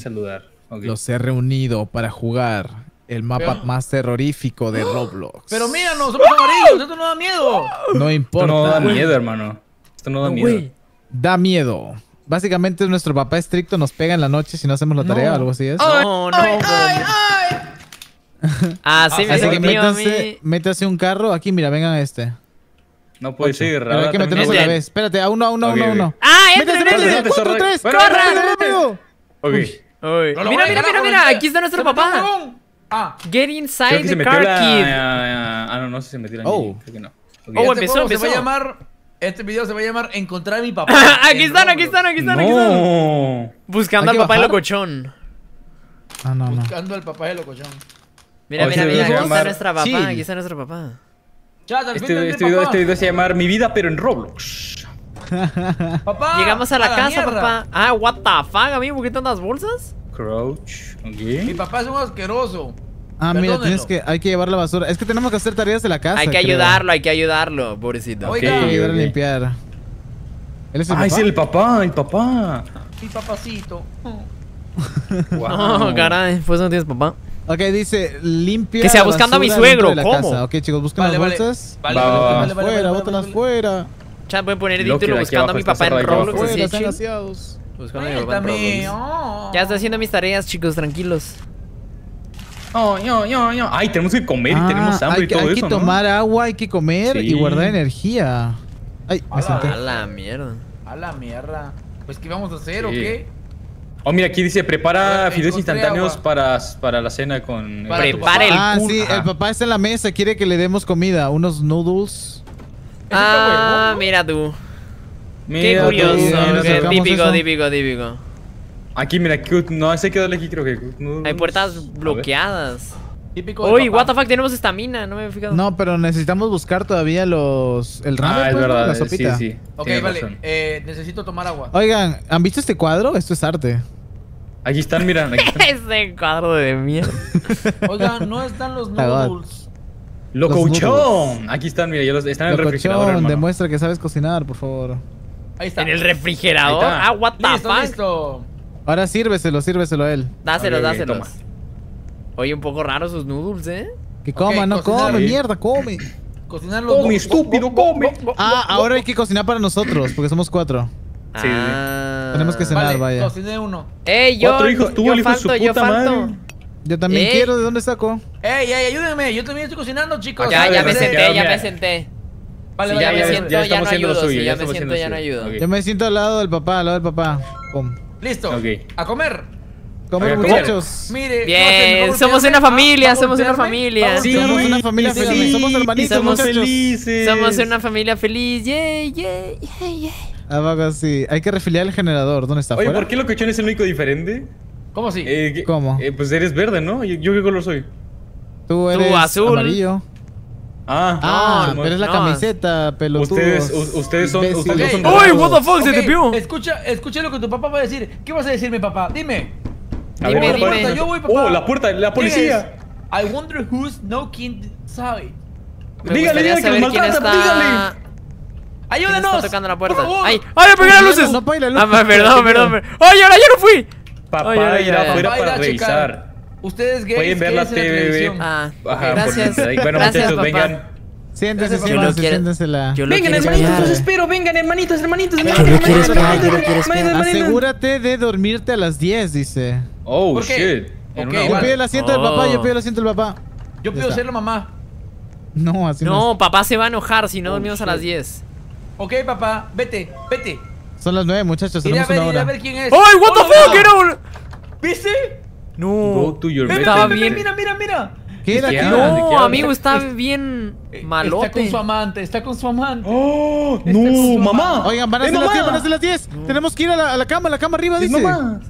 saludar. Okay. Los he reunido para jugar el mapa más terrorífico de Roblox. Pero mira, no somos amarillos, esto no da miedo. No importa. Esto no da miedo, hermano. Esto no da miedo. Wey. Da miedo. Básicamente nuestro papá estricto nos pega en la noche si no hacemos la tarea o algo así. Así que métase un carro. Aquí, mira, vengan a este. No puede seguir, Raúl. Hay que meternos a la vez. Espérate, a uno. ¡Ah, métete! ¡4, 3, corran! Ok. Mira, aquí está nuestro papá. Get inside the car, kid. Ah, no, no sé si se metieron. Oh, empezó. Este video se va a llamar Encontrar a mi papá. Aquí están. Buscando al papá de locochón. Buscando al papá de locochón. Mira, aquí está nuestra papá. Este video se va a llamar Mi vida pero en Roblox. Papá, llegamos a la casa, papá. Ah, what the fuck, amigo, ¿por qué tantas bolsas? Crouch, ok. Mi papá es un asqueroso. Ah, perdónenlo. Mira, hay que llevar la basura. Es que tenemos que hacer tareas de la casa. Hay que ayudarlo, pobrecito. Oiga, hay que ayudar a limpiar. ¿Él es el papá? Es el papá. Mi papacito. Wow. No, caray, pues no tienes papá. Ok, dice, limpia. Que sea buscando a mi suegro, ¿cómo? Casa. Ok, chicos, busquen las bolsas. Vale, bótalas fuera. Chat, pueden poner el título buscando a mi papá en Roblox. Ya estoy haciendo mis tareas, chicos, tranquilos. Ay, tenemos que comer y tenemos hambre y todo eso, ¿no? Hay que tomar agua, hay que comer y guardar energía. Ay, me senté. A la mierda. Pues, ¿qué vamos a hacer o qué? Oh, mira, aquí dice, prepara fideos instantáneos para la cena con... Prepara el... sí, el papá está en la mesa, quiere que le demos comida. Unos noodles. Mira tú. Qué curioso. Típico. Aquí, mira, no sé qué darle aquí, creo que... Hay puertas bloqueadas. Típico. Uy, what the fuck, tenemos estamina, no me he fijado. No, pero necesitamos buscar todavía los... El ramen, es verdad, la sopita. Sí. Ok, vale, necesito tomar agua. Oigan, ¿han visto este cuadro? Esto es arte. Aquí están, miran. Este cuadro de mierda. Oigan, no están los noodles. Locochón. Aquí están, mira, están en el refrigerador, hermano. Demuestra que sabes cocinar, por favor. Ahí está. En el refrigerador. Ah, what the fuck. Listo. Ahora sírveselo a él. Dáselos. Toma. Oye, un poco raro sus noodles, ¿eh? Que coma, no come, mierda, come. Cocinarlos. Come, estúpido, come. Ahora hay que cocinar para nosotros, porque somos 4. Sí. Tenemos que cenar, vaya. Cociné uno. Yo falto. Yo también quiero, ¿de dónde saco? Ayúdenme, yo también estoy cocinando, chicos. Ya me senté. Ya me siento, ya no ayudo. Yo me siento al lado del papá. Pum. Listo, a comer. Comer, muchachos. Mire, bien, somos una familia. Sí, somos una familia feliz. Somos hermanitos, somos felices. Somos una familia feliz. Yeah. Abajo así. Hay que refiliar el generador. ¿Dónde está? Oye, ¿por qué locochón es el único diferente? ¿Cómo así? ¿Cómo? Pues eres verde, ¿no? ¿Yo qué color soy? Tú eres azul. Amarillo. Pero es la camiseta, pelotudos. Ustedes son... ¡Uy, what the fuck, se te pió! Escucha lo que tu papá va a decir. ¿Qué vas a decir, mi papá? Dime. Yo voy, papá. La policía. I wonder who's knocking inside. Dígale que nos maltratan, dígale. ¡Ayúdenos! Está tocando la puerta. ¡Ay, apagué las luces! No, perdón. ¡Ay, ahora yo no fui! Papá irá afuera para revisar. Ustedes gays, pueden ver la TV. Gracias. Bueno, muchachos, papá. Vengan. Siéntense. Vengan, hermanitos, los espero. Vengan, hermanitos. Asegúrate de dormirte a las 10, dice. Oh, shit. Yo pido el asiento del papá. Yo pido ser la mamá. No, así no. No, papá se va a enojar si no dormimos a las 10. Ok, papá, vete. Son las 9, muchachos. Tenemos una hora. ¡Ay, what the fuck! Era un... ¿Viste? No, estaba bien. Mira. ¿Qué era? No, amigo, está bien malote. Está con su amante. ¡Oh! ¡No, mamá! Oigan, van a ser las 10. Tenemos que ir a la cama arriba, dice.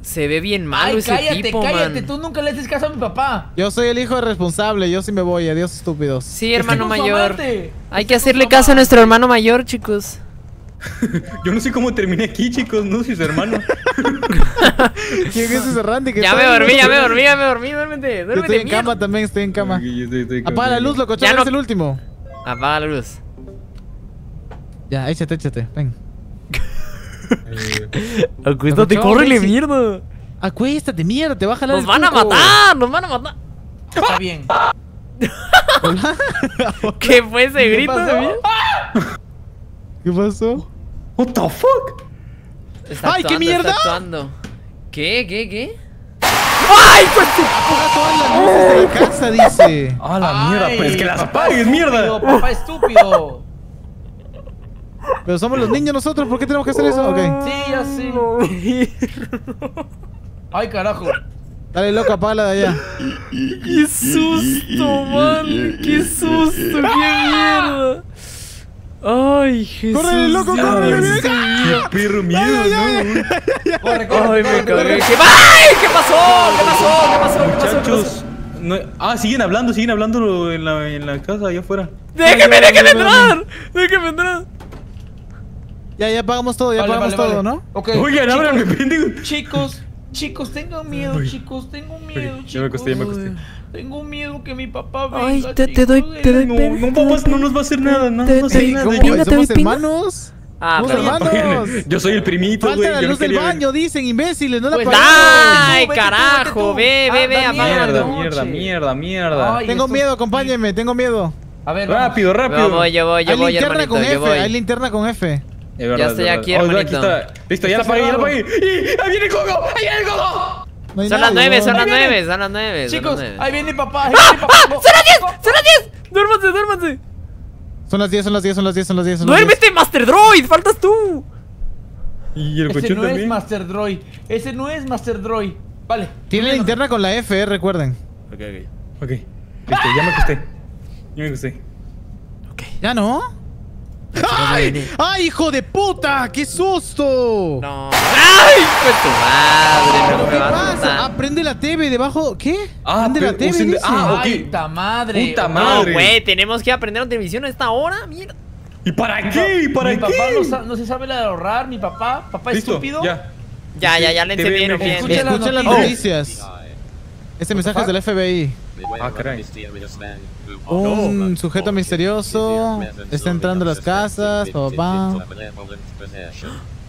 Se ve bien malo ese tipo, man. Cállate, tú nunca le haces caso a mi papá. Yo soy el hijo responsable, yo sí me voy. Adiós, estúpidos. Sí, hermano mayor. Hay que hacerle caso a nuestro hermano mayor, chicos. Yo no sé cómo terminé aquí, chicos. No soy su hermano. ¿Quién es ese Randy? Ya me dormí. Duérmete. Estoy en cama. Yo estoy en cama. Apaga la luz, locochón. Es el último. Apaga la luz. Ya, échate. Ven. Acuéstate, córrele, mierda. Acuéstate, mierda, te va a jalar. ¡Nos van a matar! ¡Nos van a matar! Está bien. ¿Qué fue ese grito? ¿Qué pasó? What the fuck? ¡Ay, qué mierda! ¿Qué? ¡Ay, pues! Todas las luces de casa, dice. ¡Ah, la mierda! Pues que las apagues, mierda. Papá estúpido. Pero somos los niños nosotros, ¿por qué tenemos que hacer eso? Okay. Sí, ya sí. Ay, carajo. Dale, loco, apágala de allá. Qué susto, man. Qué susto, qué mierda. Ay, Jesús. Corre, loco, corre. Qué perro miedo, ¿no? Corre. Ay, me cabré. ¿Qué pasó? Muchachos. No, siguen hablando en la casa allá afuera. ¡Déjeme entrar! Ya pagamos todo, ya pagamos todo, ¿no? Okay. Oigan, ábranme, pendejo. Chicos, tengo miedo, chicos. Ya me acosté. Tengo miedo que mi papá venga. Ay, te doy. No, papás, no nos va a hacer nada, no nos va a hacer nada. ¿Somos hermanos? Somos hermanos. Yo soy el primito, güey. Falta la luz del baño, dicen, imbéciles, no la apagamos. Ay, carajo, ve, apaga la luz. Mierda. Tengo miedo, acompáñenme, tengo miedo. A ver, rápido. Yo voy, hermanito. Hay linterna con F. Verdad, ya estoy aquí, hermanito. Listo, ya la apagué. ¡Ahí viene el coco! No son las 9. Chicos, ahí viene papá. ¡Son las 10! ¡Duérmanse! Son las 10. ¡Duérmete, Master Droid! ¡Faltas tú! Y el cochón también. Ese no es Master Droid. Vale. Tiene la linterna con la F, recuerden. Ok. Listo, ya me acosté. Ok. ¿Ya no? ¡Ay, hijo de puta! ¡Qué susto! No. ¡Ay, fue tu madre! No, ¿qué pasa? Prende la TV debajo. ¿Qué? Prende la TV. Dice. Okay. ¡Ay, puta madre! No, güey, tenemos que aprender la televisión a esta hora, mierda. ¿Y para qué? ¿Y para qué? Mi papá no se sabe la de ahorrar, mi papá. Papá estúpido. Ya le entendieron bien. Escuchen las noticias. Este mensaje es del FBI. Caray. Un sujeto misterioso está entrando a las casas, papá.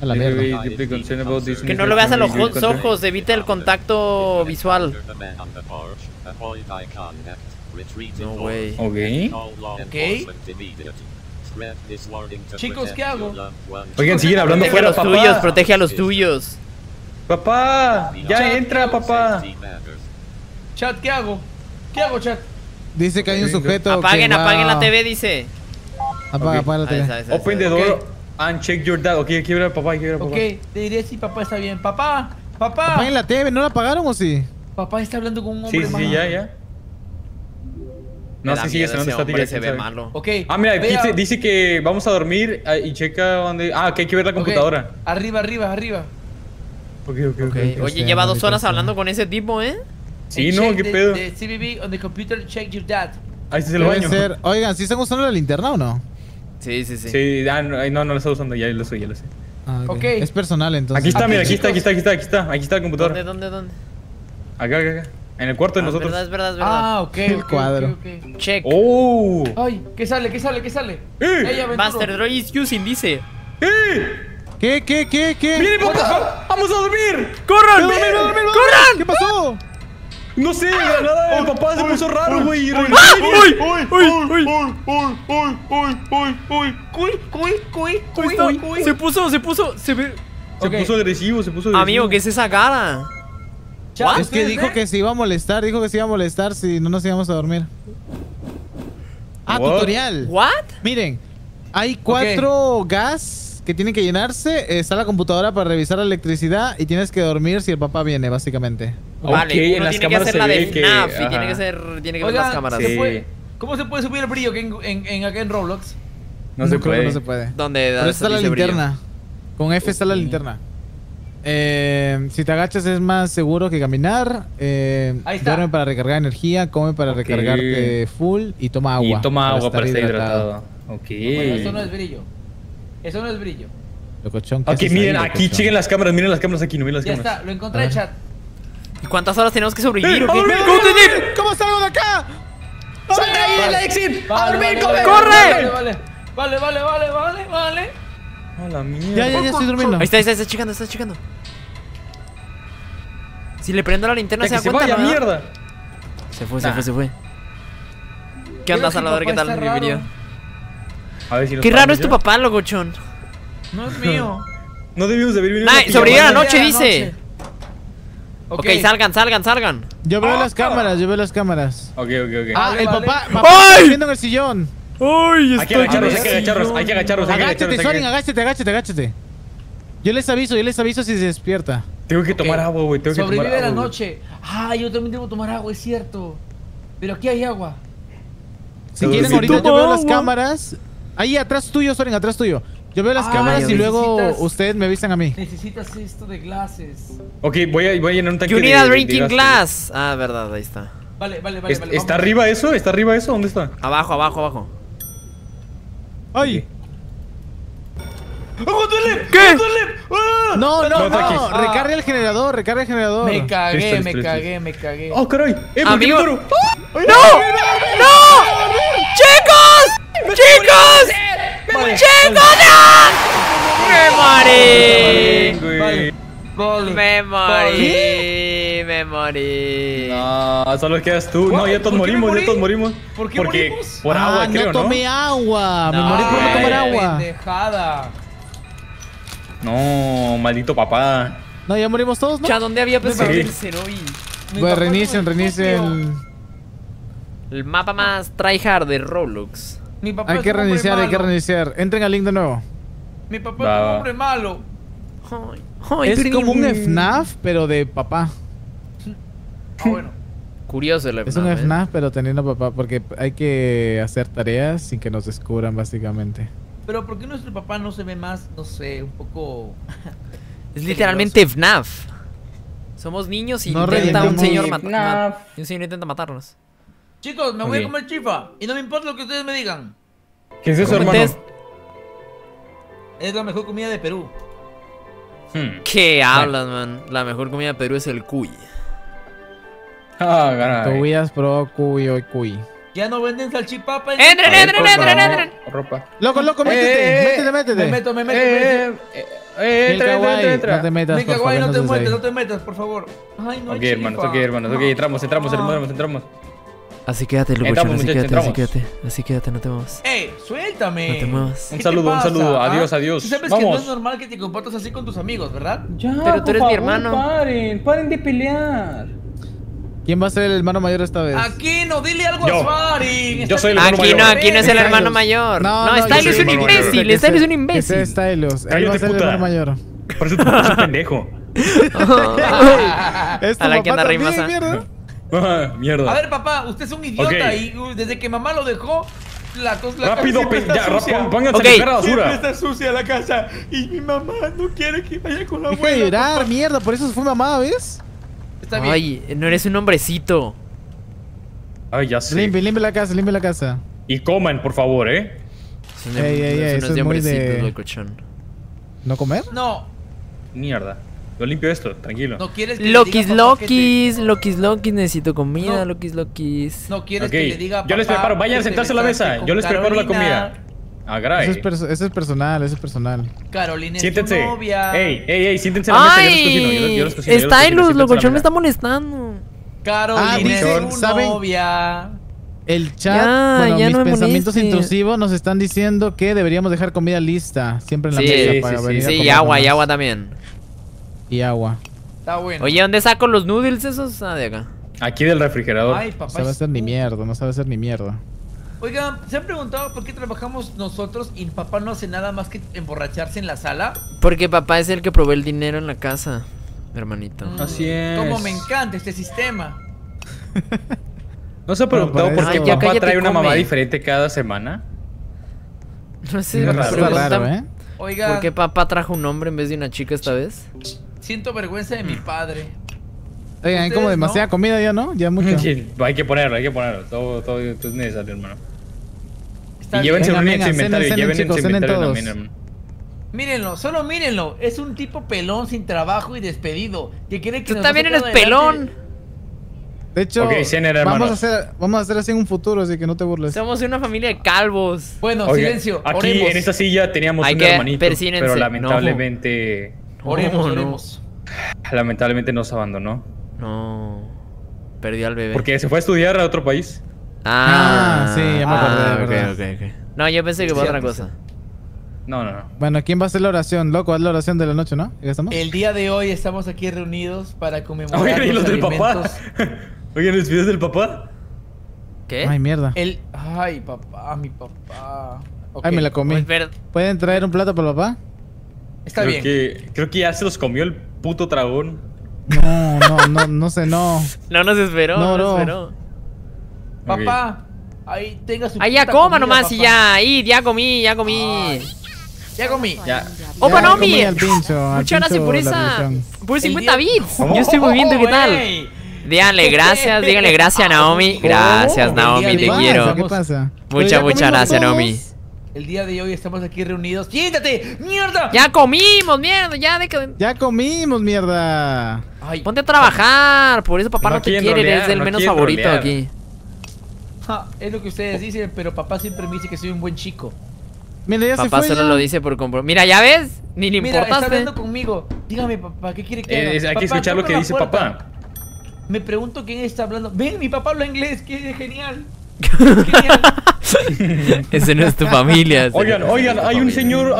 A la mierda. Que no lo veas a los ojos, evita el contacto visual. No, güey. Ok. Chicos, ¿qué hago? Oigan, siguen hablando fuera, papá. Protege a los tuyos. Papá, ya entra, papá. Chat, ¿Qué hago, chat? Dice que hay un sujeto. Apaguen la TV, dice. Apaga la TV. Esa, open the door and check your dad. Ok, quiero ver al papá, Ok, te diré si papá está bien. Papá. Apaguen la TV, ¿no la apagaron o sí? Papá está hablando con un hombre. Sí, ya. No sé si se ve malo. Okay, mira, aquí dice que vamos a dormir y checa dónde. Que hay que ver la computadora. Arriba. Ok. Oye, lleva 2 horas hablando con ese tipo, ¿eh? Sí, no, qué pedo. CBB on the computer, check your dad. Ahí se lo baño. Oigan, ¿sí están usando la linterna o no? Sí. Sí, no lo estoy usando, ya lo sé. Okay. Es personal entonces. Aquí está, mira, aquí está. Aquí está el computador. ¿Dónde? Acá. En el cuarto de nosotros. Es verdad. Okay. El cuadro. Okay. Check. Oh. Ay, ¿qué sale? Master Droid is using, dice. ¿Qué? Miren, papá, vamos a dormir. ¡Corran! ¿Qué pasó? No sé, de nada, el papá se puso raro, güey. ¡Uy! Se puso agresivo, Amigo, ¿qué es esa cara? Es que dijo que se iba a molestar, si no nos íbamos a dormir. Tutorial. ¿What? Miren, hay 4 gas que tienen que llenarse. Está la computadora para revisar la electricidad y tienes que dormir si el papá viene, básicamente. Vale, uno tiene que hacer la de FNAF y tiene que ver las cámaras. ¿Cómo se puede subir el brillo acá en Roblox? No se puede. ¿Dónde está la linterna? Con F está la linterna. Si te agachas es más seguro que caminar. Duerme para recargar energía, come para recargarte full y toma agua. Para estar hidratado. Eso no es brillo. Locochón, ¿qué haces? Miren, aquí chequen las cámaras, Ya está, lo encontré, chat. ¿Cuántas horas tenemos que sobrevivir? ¿Cómo salgo de acá? ¡Sal de ahí de la exit! ¡A dormir, come! ¡Corre! Vale. A la mierda. Ya estoy durmiendo. Ahí está, estás checando. Si le prendo la linterna se da cuenta, ¿no? Mierda. Se fue. ¿Qué onda, Salvador? ¿Qué tal? Bienvenido. A ver si qué raro es tu papá, locochón. No es mío. No debimos de vivir. Sobrevivió la noche, dice. Ok, salgan. Yo veo las cámaras. Ok. Ah, el papá. ¡Ay! Está viendo en el sillón. ¡Ay! Hay que agacharnos. Agáchate, Soarinng, agáchate. Yo les aviso si se despierta. Tengo que tomar agua, güey. Sobrevive la noche. Ah, yo también debo tomar agua, es cierto. Pero aquí hay agua. Si quieren, ahorita yo veo las cámaras. Ahí atrás tuyo, Soarinng, atrás tuyo. Yo veo las cámaras y luego ustedes me avisan a mí. Necesitas esto de glasses. Ok, voy a llenar un tanque de glasses. You need a drinking glass. Ah, verdad, ahí está. Vale. ¿Está arriba eso? ¿Dónde está? Abajo. ¡Ay! ¡Oh, duele! ¿Qué? No. Recarga el generador. Me cagué. ¡Oh, caray! ¡Amigo! ¡No! ¡Chicos! Me morí. No, solo quedas tú. No, ya todos morimos. ¿Por qué morimos? Por agua, creo, ¿no? Tomé agua. Me morí por no tomar agua. Pendejada. No, maldito papá. No, ya morimos todos, ¿no? Ya, ¿dónde había pensado irse hoy? Bueno, reinicien. El mapa más tryhard de Roblox. Hay que reiniciar. Entren al link de nuevo. Mi papá es un hombre malo. Es como un FNAF, pero de papá. Ah, bueno. Curioso el FNAF. Es un FNAF, pero teniendo papá, porque hay que hacer tareas sin que nos descubran, básicamente. Pero ¿por qué nuestro papá no se ve más, no sé, un poco... Es literalmente FNAF. Somos niños y un señor intenta matarnos. Chicos, me voy a comer chifa y no me importa lo que ustedes me digan. ¿Qué es eso, hermano? Es la mejor comida de Perú. ¿Qué hablas, man? La mejor comida de Perú es el cuy. Ah, caray. Tú has probado cuy hoy, cuy. Ya no venden salchipapa. ¡Entren! Loco, métete. Me meto. Entra. No te metas, por favor. Ay, no. Ok, hermanos, entramos. Así quédate, no te muevas. ¡Ey! ¡Suéltame! No te muevas. Un saludo. Adiós. Sabes que no es normal que te comportas así con tus amigos, ¿verdad? Ya, pero tú eres mi hermano. Paren de pelear. ¿Quién va a ser el hermano mayor esta vez? Aquino, dile algo a Soarinng. Yo soy el hermano mayor. Aquino es el hermano mayor. No, Stylos es un imbécil. Stylos. Él va a ser el hermano mayor. Por eso es un pendejo. A la que anda rey masa. Mierda. A ver, papá, usted es un idiota y desde que mamá lo dejó, la rápido, ya, pónganse a sacar la basura. Siempre está sucia la casa y mi mamá no quiere que vaya con la abuela. Deja de llorar, mierda, por eso fue mamá, ¿ves? Está bien. Ay, no eres un hombrecito. Ay, ya sé. Limpia la casa. Y coman, por favor, ¿eh? Eso no es de hombrecito, locochón. ¿No comer? No. Mierda. Yo limpio esto, tranquilo. No quieres que Lokis, necesito comida, no. Lokis. No quieres que le diga papá. Yo les preparo, vayan a sentarse a la mesa. Yo les preparo la comida. Agray. Eso es personal. Carolina, siéntense. Es tu novia. Ey, siéntense a la mesa. Yo los cocino. Stylos, locochón me está molestando. Carolina, es tu novia. El chat, mis pensamientos intrusivos nos están diciendo que deberíamos dejar comida lista siempre en la mesa para venir. Sí, y agua también. Y agua. Está bueno. Oye, ¿dónde saco los noodles esos? Ah, de acá. Aquí del refrigerador. Ay, papá. No sabe hacer ni mierda. Oigan, ¿se han preguntado por qué trabajamos nosotros y papá no hace nada más que emborracharse en la sala? Porque papá es el que provee el dinero en la casa, hermanito. Así es. Como me encanta este sistema. ¿No se ha preguntado por qué papá trae una mamá diferente cada semana? No sé, me preguntan, ¿eh? Oigan, ¿por qué papá trajo un hombre en vez de una chica esta vez? Siento vergüenza de mi padre. Oigan, hay como demasiada comida ya, ¿no? Ya mucho. Hay que ponerlo. Todo es necesario, hermano. Y llévense un inventario. También, hermano. Mírenlo, solo mírenlo. Es un tipo pelón sin trabajo y despedido. Tú también eres pelón. De hecho, vamos a hacer así en un futuro, así que no te burles. Somos una familia de calvos. Bueno, silencio. Aquí en esta silla teníamos un hermanito, pero lamentablemente nos abandonó. No. Perdí al bebé. Porque se fue a estudiar a otro país. Ah, sí, ya me acordé. Okay. No, yo pensé que fue otra cosa. No. Bueno, ¿quién va a hacer la oración? Loco, haz la oración de la noche, ¿no? El día de hoy estamos aquí reunidos para conmemorar. Oigan, ¿y los del papá? Oigan, ¿los videos del papá? ¿Qué? Ay, mierda. Ay, papá, mi papá. Okay. Ay, me la comí. ¿Pueden traer un plato para el papá? Está bien. Creo que ya se los comió el puto dragón. No sé. No nos esperó, no nos esperó. Papá, ahí tenga su. Ahí ya coma nomás, papá. Y ya, ahí, ya comí. Ya. ¡Opa, no, mi! Muchas gracias por esa. Por 50 bits. Yo estoy muy bien, ¿qué tal? Díganle gracias a Naomi. Gracias, Naomi, te quiero. ¿Qué pasa? Muchas gracias, Naomi. El día de hoy estamos aquí reunidos. ¡Quítate! ¡Mierda! ¡Ya comimos, mierda! ¡Ya comimos, mierda! Ay, ponte a trabajar. Por eso papá no te quiere. Eres el menos favorito aquí. Es lo que ustedes dicen, pero papá siempre me dice que soy un buen chico. Mira, ya papá se fue, solo ya lo dice por compromiso. Mira, ¿ya ves? Ni le importaste. Mira, está hablando conmigo. Dígame, papá, ¿qué quiere que haga? Hay que escuchar lo que dice papá. Me pregunto quién está hablando. Ven, mi papá habla inglés, que es genial. Ese no es tu familia. Oigan, hay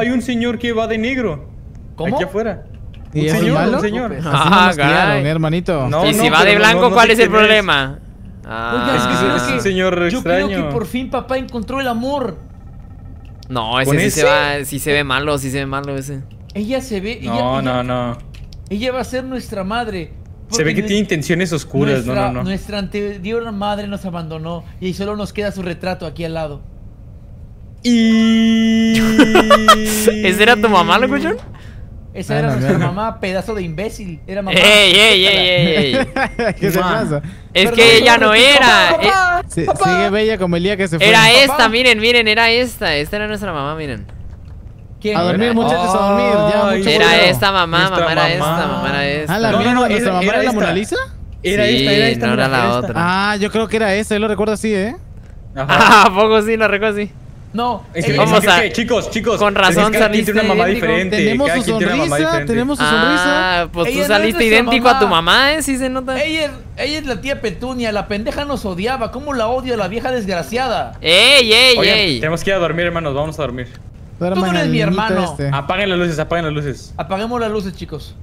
un señor que va de negro. ¿Cómo? Aquí afuera. ¿Y un señor? ¿Un señor? Ah, claro, mi hermanito. Y si va de blanco, ¿cuál es el problema? Oigan, es un señor extraño. Yo creo que por fin papá encontró el amor. No, ese sí se ve malo ese. Ella se ve... No. Ella va a ser nuestra madre. Se ve que tiene intenciones oscuras, Nuestra anterior madre nos abandonó y solo nos queda su retrato aquí al lado. Y... ¿Esa era tu mamá, locochón? Esa era nuestra mamá, pedazo de imbécil. Era mamá. ¡Ey! ¿Qué se pasa? Es que ella no era. Sigue bella como el día que se fue. Era esta, miren, era esta. Esta era nuestra mamá, miren. A dormir, muchachos, a dormir. Era esta mamá, mamá era esta, mamá era esta. No, ¿nuestra mamá era la Mona Lisa? Era esta, era esta. No era la otra. Ah, yo creo que era esta, yo lo recuerdo así, ¿eh? Ah, ¿a poco sí? Lo recuerdo así. No, vamos a... Chicos, con razón saliste una mamá diferente. Tenemos su sonrisa, Ah, pues tú saliste idéntico a tu mamá, ¿eh? Sí se nota. Ella es la tía Petunia, la pendeja nos odiaba. ¿Cómo la odio, la vieja desgraciada? ¡Ey! Tenemos que ir a dormir, hermanos, vamos a dormir. Tú no eres mi hermano. Apaguen las luces. Apaguemos las luces, chicos.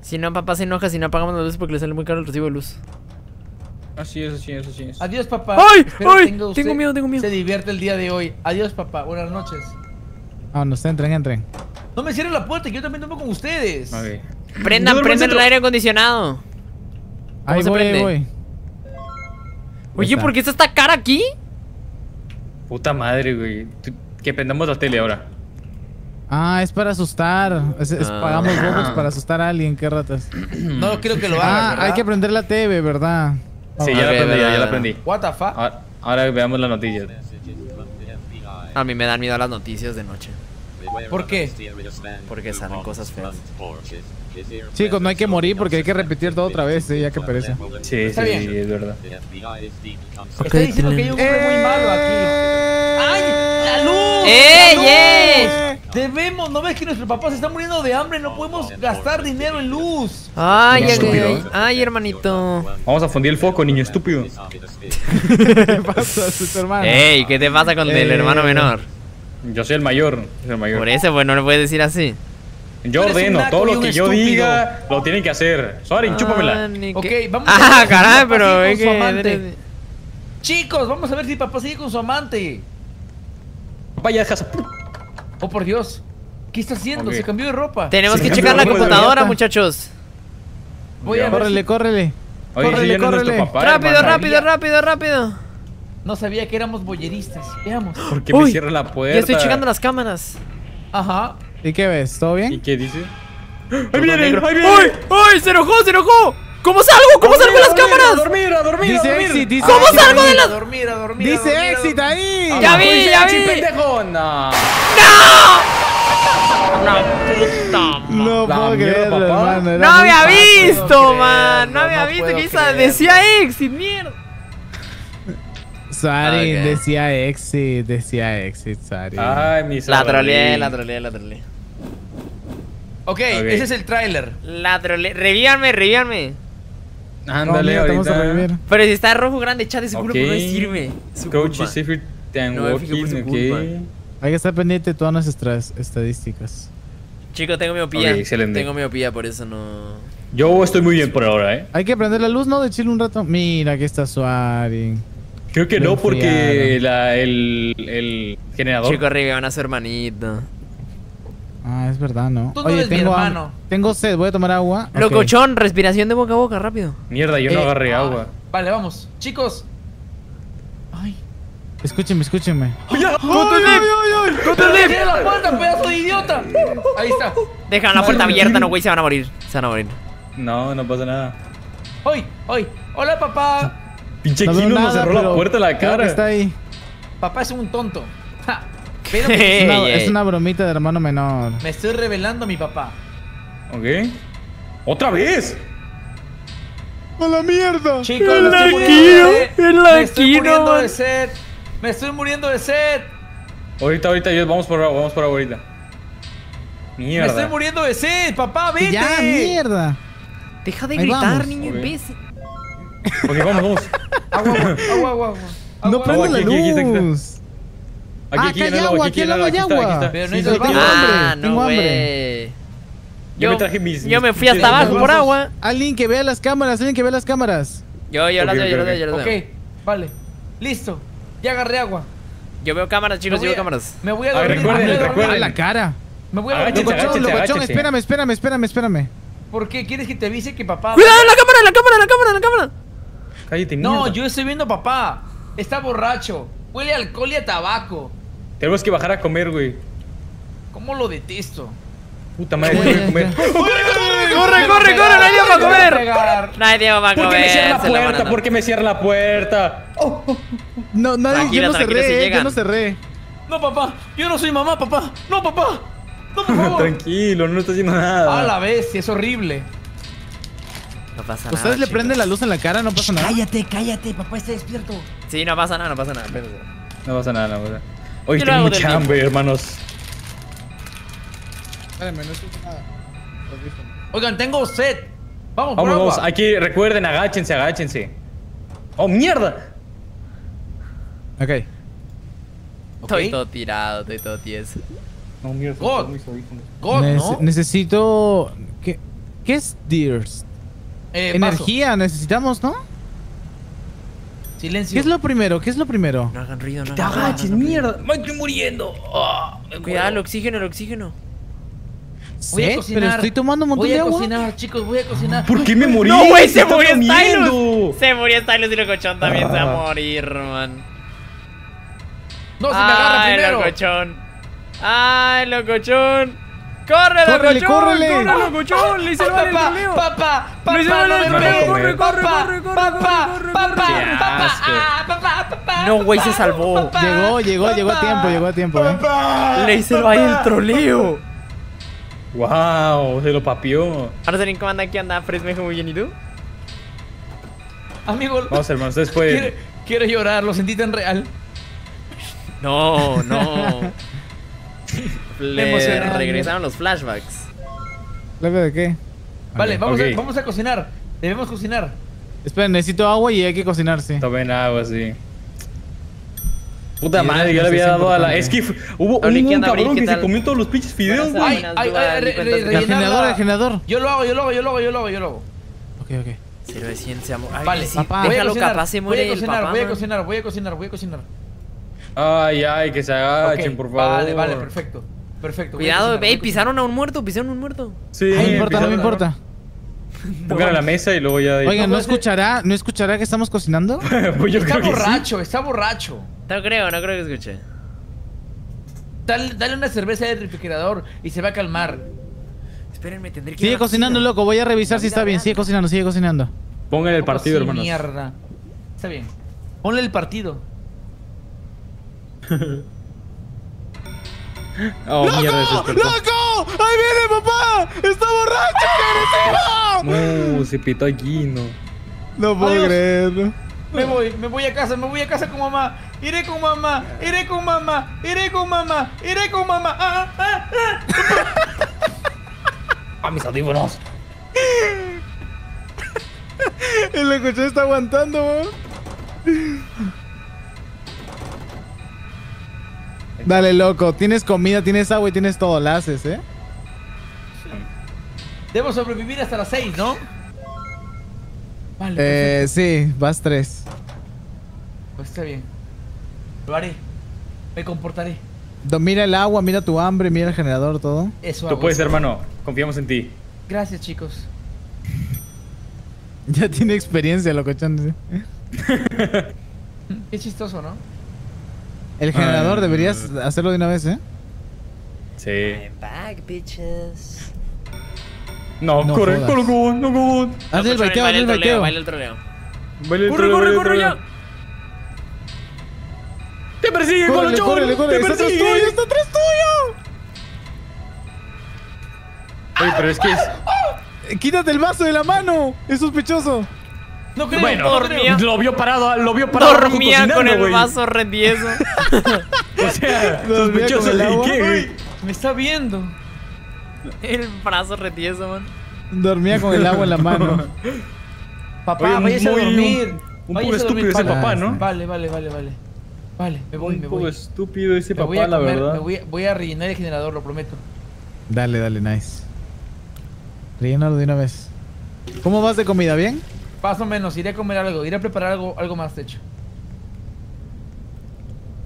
Si no, papá se enoja si no apagamos las luces porque le sale muy caro el recibo de luz. Así es. Adiós, papá. ¡Ay! Tengo miedo. Se divierte el día de hoy. Adiós, papá. Buenas noches. Vámonos, entren. No me cierren la puerta, que yo también tomo con ustedes. Okay. Prendan el aire acondicionado. Ahí voy. Oye, ¿por qué está esta cara aquí? Puta madre, güey. Que prendamos la tele ahora. Ah, es para asustar. Pagamos Robux para asustar a alguien, qué ratas. No creo que lo hagan. Hay que prender la TV, ¿verdad? Sí, ya la aprendí. What the fuck? Ahora veamos las noticias. A mí me dan miedo las noticias de noche. ¿Por qué? Porque salen cosas feas. Chicos, no hay que morir porque hay que repetir todo otra vez, ya que pereza. Sí, es verdad. Está diciendo que hay un juego muy malo aquí. ¡Ay! ¡La luz! ¡Ey! Debemos, ¿no ves que nuestros papás se están muriendo de hambre? No podemos gastar dinero en luz. Ay, hermanito. Vamos a fundir el foco, niño estúpido. ¿Qué pasa, hermano? Ey, ¿qué te pasa con el hermano menor? Yo soy el mayor. Por eso, pues no le puedes decir así. Yo ordeno, todo lo que yo diga lo tienen que hacer. Soarinng, chúpamela. Ok, vamos a ver. Ah, caray, pero es que... Chicos, vamos a ver si papá sigue con su amante. Papá, ya dejas. Oh, por Dios. ¿Qué está haciendo? Okay. Se cambió de ropa. Tenemos que checar la computadora, muchachos. Córrele. Rápido. No sabía que éramos boyeristas. Veamos. Porque me cierra la puerta. Ya estoy checando las cámaras. Ajá. ¿Y qué ves? ¿Todo bien? ¿Y qué dice? ¡Ahí viene! ¡Ay! ¡Se enojó! ¿Cómo salgo de las cámaras? A dormir. Dice exit. ¿Cómo salgo de las? A dormir. Dice exit ahí. Ya vi. Pendejo. No. No puedo creerlo, hermano. No había visto, man. No había visto que esa decía exit, mierda. Soarinng decía exit, Soarinng. Ay, mis. La troleé. Ok, ese es el tráiler. Revíanme. Ándale, ahorita. Pero si está rojo grande, chat, es seguro que no es irme. Coach is safer than walking, ok. Hay que estar pendiente de todas nuestras estadísticas. Chico, tengo miopía. Okay, excelente. Tengo miopía, por eso no... Yo estoy muy bien por ahora, ¿eh? Hay que prender la luz, ¿no? De chile un rato. Mira, aquí está Soarinng. Creo que no, porque el generador... Chico, regaban a su hermanito. Ah, es verdad, ¿no? Tú no eres mi hermano. Tengo sed, voy a tomar agua. Locochón, respiración de boca a boca, rápido. Mierda, yo no agarré agua. Vale, vamos. Chicos. Ay. Escúchenme, escúchenme. ¡Ay, ay, ay! ¡Cierra la puerta, pedazo de idiota! Ahí está. Dejan la puerta abierta, no, güey, se van a morir. Se van a morir. No, no pasa nada. ¡Ay, ay! ¡Hola, papá! Pinche Kino nos cerró la puerta a la cara. Está ahí. Papá es un tonto. Ja. Pero es una bromita de hermano menor. Me estoy revelando a mi papá. Ok. ¡Otra vez! ¡A la mierda! Chicos, ¡el laquino! ¡El laquino! ¡Me estoy muriendo de sed! ¡Me estoy muriendo de sed! Ahorita, ahorita, vamos por agua, vamos por agua ahorita. ¡Mierda! ¡Me estoy muriendo de sed! ¡Papá, vete! ¡Ya, mierda! Deja de gritar, niño imbécil. Ok, vamos, vamos. Agua. No prendo la luz. Aquí hay agua, aquí hay agua. Pero no hay agua. Tengo hambre. Yo me fui hasta abajo por agua. Alguien que vea las cámaras, alguien que vea las cámaras. Yo las veo, yo las veo. Ok, vale. Listo. Ya agarré agua. Yo veo cámaras, chicos, yo veo cámaras. Me voy a dormir. Recuerden la cara. Me voy a dormir. Locochón, espérame. ¿Por qué? ¿Quieres que te avise que papá... ¡Cuidado, la cámara! Cállate, no, mierda. Yo estoy viendo a papá. Está borracho. Huele a alcohol y a tabaco. Tenemos que bajar a comer, güey. ¿Cómo lo detesto? Puta madre, tengo que comer. ¡Corre! Nadie va a comer. ¿Por qué me cierra la puerta? No, nadie. Yo no cerré. No, papá. Yo no soy mamá, papá. No, papá. No, por favor. Tranquilo, no está haciendo nada. A la bestia, es horrible. No pasa nada. ¿Ustedes le prenden la luz en la cara? No pasa nada. Cállate, papá está despierto. Sí, no pasa nada. Espérate. No pasa nada. Hoy tengo mucha hambre, hermanos. Espérenme, no escucho nada. Oigan, tengo sed. Vamos. Aquí, recuerden, agáchense. ¡Oh, mierda! Ok. Estoy todo tirado, estoy todo tieso. No, mierda. God, ¿no? Necesito... ¿Qué es Dears? Energía, vaso. Necesitamos, ¿no? Silencio. ¿Qué es lo primero? No hagan ruido, no hagan ruido. ¡Te agaches, mierda! ¡Me estoy muriendo! Oh, cuidado, el oxígeno. ¿Sí? Pero estoy tomando un montón de agua. Voy a cocinar, chicos. ¿Por qué me morí? ¡No, güey! ¡Se murió Stylos! Se murió Stylos y Locochón también se va a morir, man. ¡No, se me agarra primero! ¡Ay, Locochón! ¡Córrele, Locochón! ¡Le hice mal el torneo! ¡Papá! No, güey, se salvó. Llegó a tiempo. Le hice ahí el troleo. Wow, se lo papió. Soarinng, ¿cómo anda? ¿Qué anda? Fres, me muy bien, ¿y tú? Amigo, vamos, hermanos, después. Quiero llorar, lo sentí tan real. No. Le regresaron los flashbacks. ¿Flashback de qué? Vale, vamos a cocinar. Debemos cocinar. Esperen, necesito agua y hay que cocinar, sí. Tomen agua, sí. Puta madre, yo le había dado a la... Es que hubo un cabrón que se comió todos los pinches fideos, güey. El generador. Yo lo hago. Ok. 0 de 100, se amor. Vale, papá, déjalo, capaz se muere el papá. Voy a cocinar. Ay, que se agachen, por favor. Vale, perfecto. Cuidado, ey, pisaron a un muerto. Sí, no importa. Pongan a la mesa y luego ya... Oigan, ¿no escuchará que estamos cocinando? Pues está borracho. No creo que escuche. Dale una cerveza del refrigerador y se va a calmar. Espérenme, tendré que... Sigue cocinando, loco, voy a revisar si está bien. Sigue cocinando. Póngale el partido, hermanos. Mierda. Está bien. Ponle el partido. Oh, ¡Loco! ¡Ahí viene papá! ¡Está borracho! ¡Agresivo! No, se pitó aquí, no. No puedo creerlo. Me voy a casa con mamá. Iré con mamá. ¡Ah, mis audífonos! El locochón está aguantando, weón. Dale, loco. Tienes comida, tienes agua y tienes todo. La haces, ¿eh? Debo sobrevivir hasta las 6, ¿no? Vale. Sí, vas 3. Pues está bien. Lo haré. Me comportaré. Mira el agua, mira tu hambre, mira el generador, todo. Eso hago. Tú puedes, hermano. Confiamos en ti. Gracias, chicos. Ya tiene experiencia, locochón. Qué chistoso, ¿no? El generador deberías hacerlo de una vez, ¿eh? Sí. I'm back, bitches. No, no corre, corre, corre, no, corre. Haz el baiteo, haz el baiteo. Baila el troleo. Corre, corre, corre ya. ¡Te persigue, locochón! ¡Te persigue! ¡Está atrás tuyo! Oye, pero es que es... ¡Quítate el vaso de la mano! ¡Es sospechoso! No creo, bueno, dormía. Lo vio parado dormía con el vaso rendiendo. O sea, sospechoso el agua. ¿Qué? Me está viendo. El brazo retieso, man. Dormía con el agua en la mano. Papá, váyase a dormir. Un poco estúpido ese papá, ¿no? Vale, vale, vale, vale. Vale, me voy, me voy. Un poco estúpido ese papá, la verdad. Me voy a rellenar el generador, lo prometo. Dale, dale, nice. Rellénalo de una vez. ¿Cómo vas de comida? ¿Bien? Más o menos, iré a comer algo, iré a preparar algo más de hecho.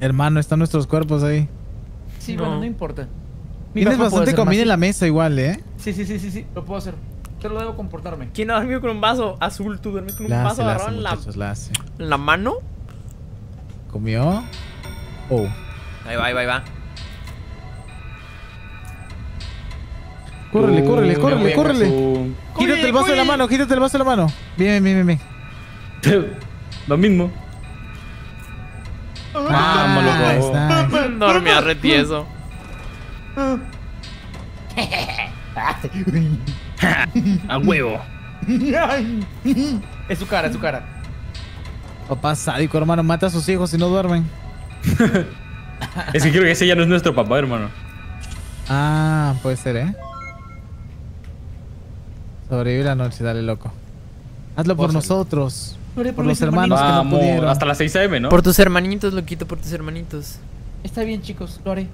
Hermano, están nuestros cuerpos ahí. Sí, no. Bueno, no importa. Tienes bastante comida en la mesa igual, ¿eh? Sí, sí, sí, sí, sí, lo puedo hacer. Solo debo comportarme. ¿Quién ha dormido con un vaso azul? ¿Tú duermes con un vaso agarrado en la mano? ¿Comió? Oh. Ahí va, ahí va, ahí va. Córrele, córrele, córrele, córrele. Quítate el vaso de la mano, quítate el vaso de la mano. Bien, bien, bien, bien. Lo mismo. Ah, malo. Dormía retieso. A huevo. Es su cara, es su cara. Papá sádico, hermano, mata a sus hijos si no duermen. Es que creo que ese ya no es nuestro papá, hermano. Ah, puede ser, ¿eh? Sobrevive la noche, dale, loco. Hazlo por nosotros. Por los hermanos que no pudieron. Hasta las 6 a.m., ¿no? Por tus hermanitos, loquito, por tus hermanitos. Está bien, chicos, lo haré.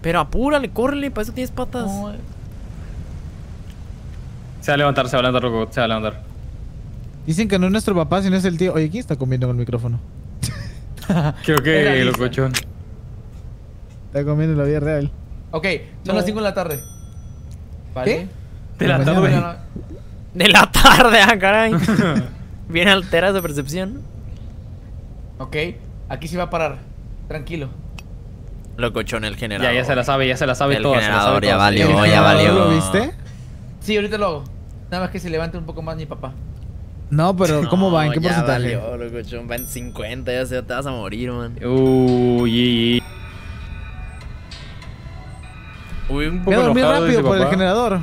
Pero apúrale, córrele, para eso tienes patas. No. Se va a levantar, se va a levantar, loco, se va a levantar. Dicen que no es nuestro papá, sino es el tío. Oye, ¿quién está comiendo con el micrófono? Creo que locochón. Está comiendo en la vida real. Ok, son las 5 de la tarde. Vale. ¿Qué? De la tarde. De la tarde, ah, caray. Bien alterada esa percepción. Ok, aquí se va a parar. Tranquilo. Locochón, el generador. Ya se la sabe, ya se la sabe todo. El generador ya valió, ya valió. ¿Lo viste? Sí, ahorita lo hago. Nada más que se levante un poco más mi papá. No, pero ¿cómo va? ¿En qué porcentaje? Ya valió, locochón. Va en 50, ya te vas a morir, man. Uy, un poco enojado. Me dormí rápido por el generador.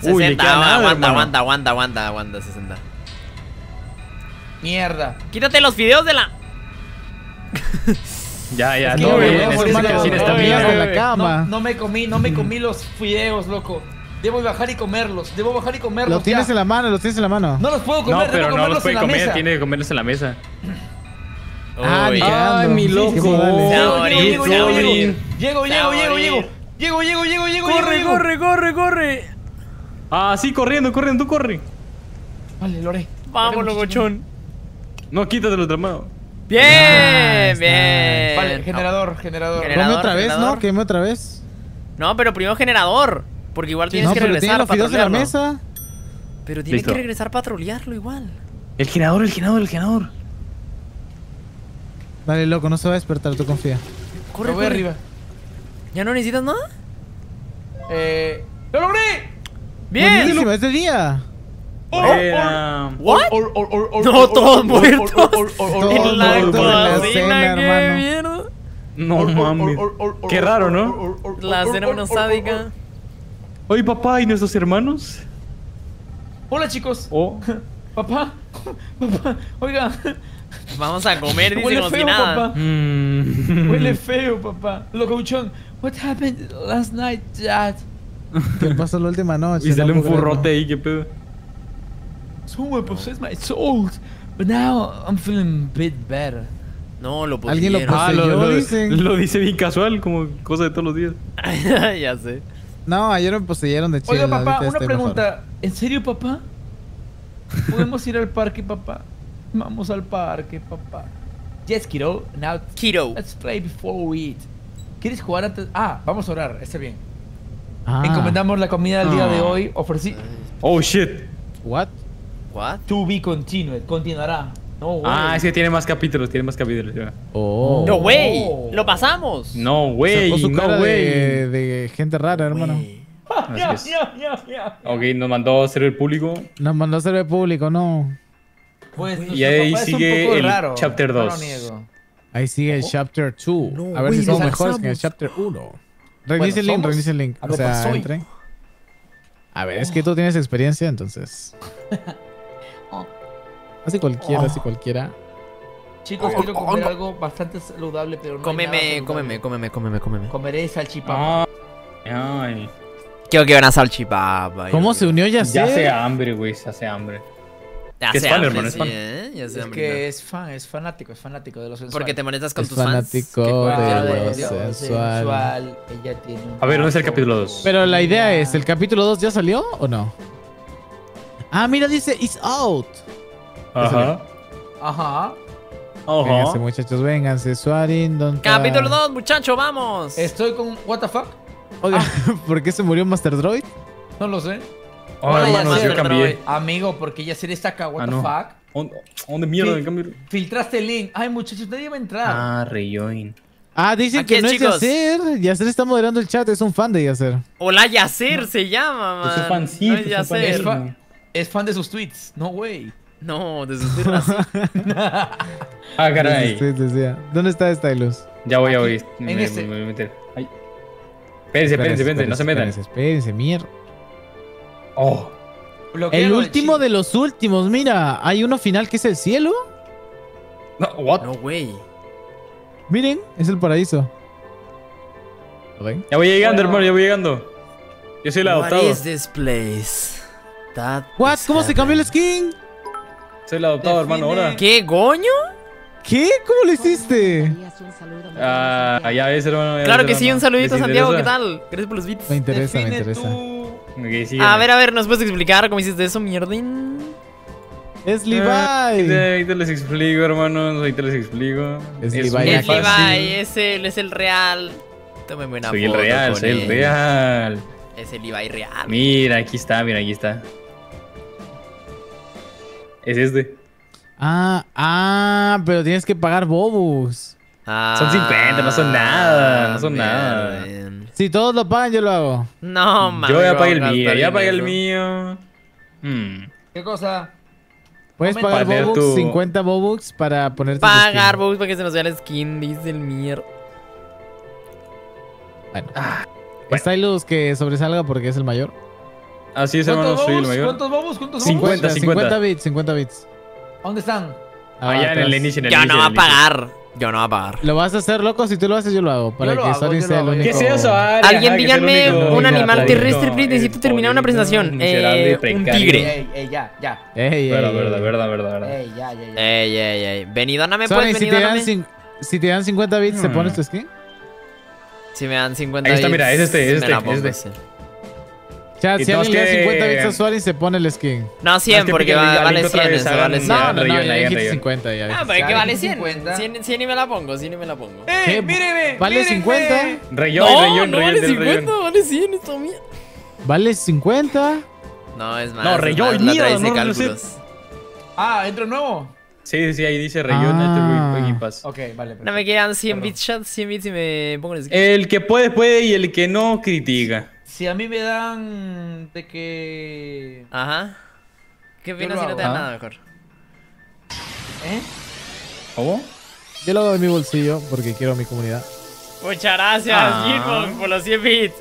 60, aguanta, 60. Mierda. Quítate los videos de la... Ya, no, no me comí los fideos, loco. Debo bajar y comerlos, Los tienes en la mano, No los puedo comer, no, pero no los puede comer, tiene que comerlos en la mesa. Ay, mi loco. Llego. Corre. Ah, sí, corriendo, tú corre. Vale, lo haré. Vamos, locochón. No, quítatelo de la mano. Bien, bien. Vale, generador. Ponme otra vez, ¿no? Queme otra vez. No, pero primero generador. Porque igual tienes que regresar a patrolearlo. Pero tienes que regresar a patrolearlo igual. El generador. Dale, loco, no se va a despertar, tú confía. Corre, voy arriba. ¿Ya no necesitas nada? ¡Lo logré! ¡Bien! ¡Es de día! ¿What? No, todos muertos. En la cocina, qué mierda. No mames. Qué raro, ¿no? La cena monosádica. Oye, papá, ¿y nuestros hermanos? Hola, chicos. Papá, oiga. Vamos a comer, dice, como si nada. Huele feo, papá. Locochón, what happened last night, Dad? ¿Qué pasó la última noche? Y sale un furrote ahí, qué pedo. Someone possessed my soul, but now I'm feeling a bit better. No, lo poseyó. Alguien lo poseyó, lo dice bien casual, como cosa de todos los días. Ya sé. No, ayer me poseyeron de chido. Oiga, papá, una pregunta. Mejor. ¿En serio, papá? ¿Podemos ir al parque, papá? Vamos al parque, papá. Yes, kiddo. Now, kiddo, let's play before we eat. ¿Quieres jugar antes? Ah, vamos a orar. Está bien. Ah. Encomendamos la comida del día de hoy. Ofrecí... Oh, shit. What? What? To be continued. Continuará. No, ah, es que tiene más capítulos, ya. Oh. No, güey, lo pasamos. No, güey, de gente rara, hermano. Ok, nos mandó a hacer el público. No. Pues, y ahí sigue el raro, chapter 2. No, ahí sigue el chapter 2. No, a ver si somos mejores que el chapter 1. Reinicia el link, O sea, entren. A ver, es que tú tienes experiencia, entonces. Así cualquiera. Chicos, quiero comer algo bastante saludable, pero no. Cómeme. Comeré salchipapa. Ay. Quiero que una salchipapa. ¿Cómo se unió ya? Ya hace hambre, güey. Es fan, hermano. Es fan. Es que es fan, es fanático de los sensual. Porque te molestas con tus fans. Es fanático de lo sensual. A ver, ¿dónde es el capítulo 2? Pero la idea es: ¿el capítulo 2 ya salió o no? Ah, mira, dice: It's out. Ajá. Vénganse, muchachos, vénganse. Soarinng. Capítulo 2, muchachos, vamos. Estoy con... What the fuck? Oiga, ¿por qué se murió Master Droid? No lo sé. Oh, hermano, yo cambié. Amigo, porque ya se destaca. What the fuck? ¿Dónde mierda me cambié? Filtraste el link. Ay, muchachos, nadie va a entrar. Ah, rejoin. Ah, dicen que no es Yacer. Yacer está moderando el chat, es un fan de Yacer. Hola, Yacer se llama, man. Es un fancito, es fan de sus tweets. No, güey. No, de sus tweets. Ah, caray. ¿Dónde está Stylos? Ya voy, Me voy a meter. Ay. Espérense, no se metan. Espérense, mierda. Oh. El último de los últimos, mira. Hay uno final que es el cielo. No, what? No, güey. Miren, es el paraíso. Okay. Ya voy llegando, hermano, Yo soy el adoptado. What is this place? What? ¿Cómo se cambió el skin? Soy el adoptado, hermano, ahora. ¿Qué, goño? ¿Qué? ¿Cómo lo hiciste? Ah, ya ves, hermano. Claro que sí, un saludito, Santiago, ¿qué tal? Gracias por los bits. Me interesa, Okay, sí, a ver, ¿nos puedes explicar cómo hiciste eso, mierdín? Es Levi. Ahí te les explico, hermanos. Es Levi. Es el real. Tómeme una foto. Soy el real. Es el Levi real. Mira, aquí está. Es este. Pero tienes que pagar bobos. Son 50, no son nada. Si todos lo pagan, yo lo hago. No, man. Yo ya pagué el mío, ¿Qué cosa? Puedes pagar Bobux, 50 Bobux para ponerte. Pagar Bobux para que se nos vea la skin, dice el mier. Bueno. Stylos que sobresalga porque es el mayor. Así es, hermano, soy el mayor. ¿Cuántos Bobux? 50 bits, 50 bits. ¿Dónde están? Allá en el inicio. Ya no va a pagar. Yo no voy a pagar. ¿Lo vas a hacer, loco? Si tú lo haces, yo lo hago. Para que Soarinng sea el único. ¿Qué es eso? Alguien díganme un animal terrestre. Necesito terminar una presentación. Un tigre. Verdad. Venidóname, pues, si te dan 50 bits, ¿te pones tu skin? Si me dan 50 bits. Ahí está, mira, es este. Ya, si alguien le da 50 bits a Soarinng, se pone el skin. No, 100, porque vale 100 eso, vale 100. No, ya dijiste 50. Ah, pero es que vale 100. 100 y me la pongo, míreme. ¿Vale 50? No, vale 50, vale 100, esto mía. ¿Vale 50? No, es más. No, Reyoy, mira, no cálculos. Ah, ¿entro nuevo? Sí, ahí dice Reyoy. Ok, vale. No, me quedan 100 bits, 100 bits y me pongo el skin. El que puede y el que no, critica. Si a mí me dan de que... Ajá. ¿Qué opinas si no te dan nada mejor? ¿Cómo? Yo lo hago de mi bolsillo porque quiero a mi comunidad. Muchas gracias, Gilmore, por los 100 bits.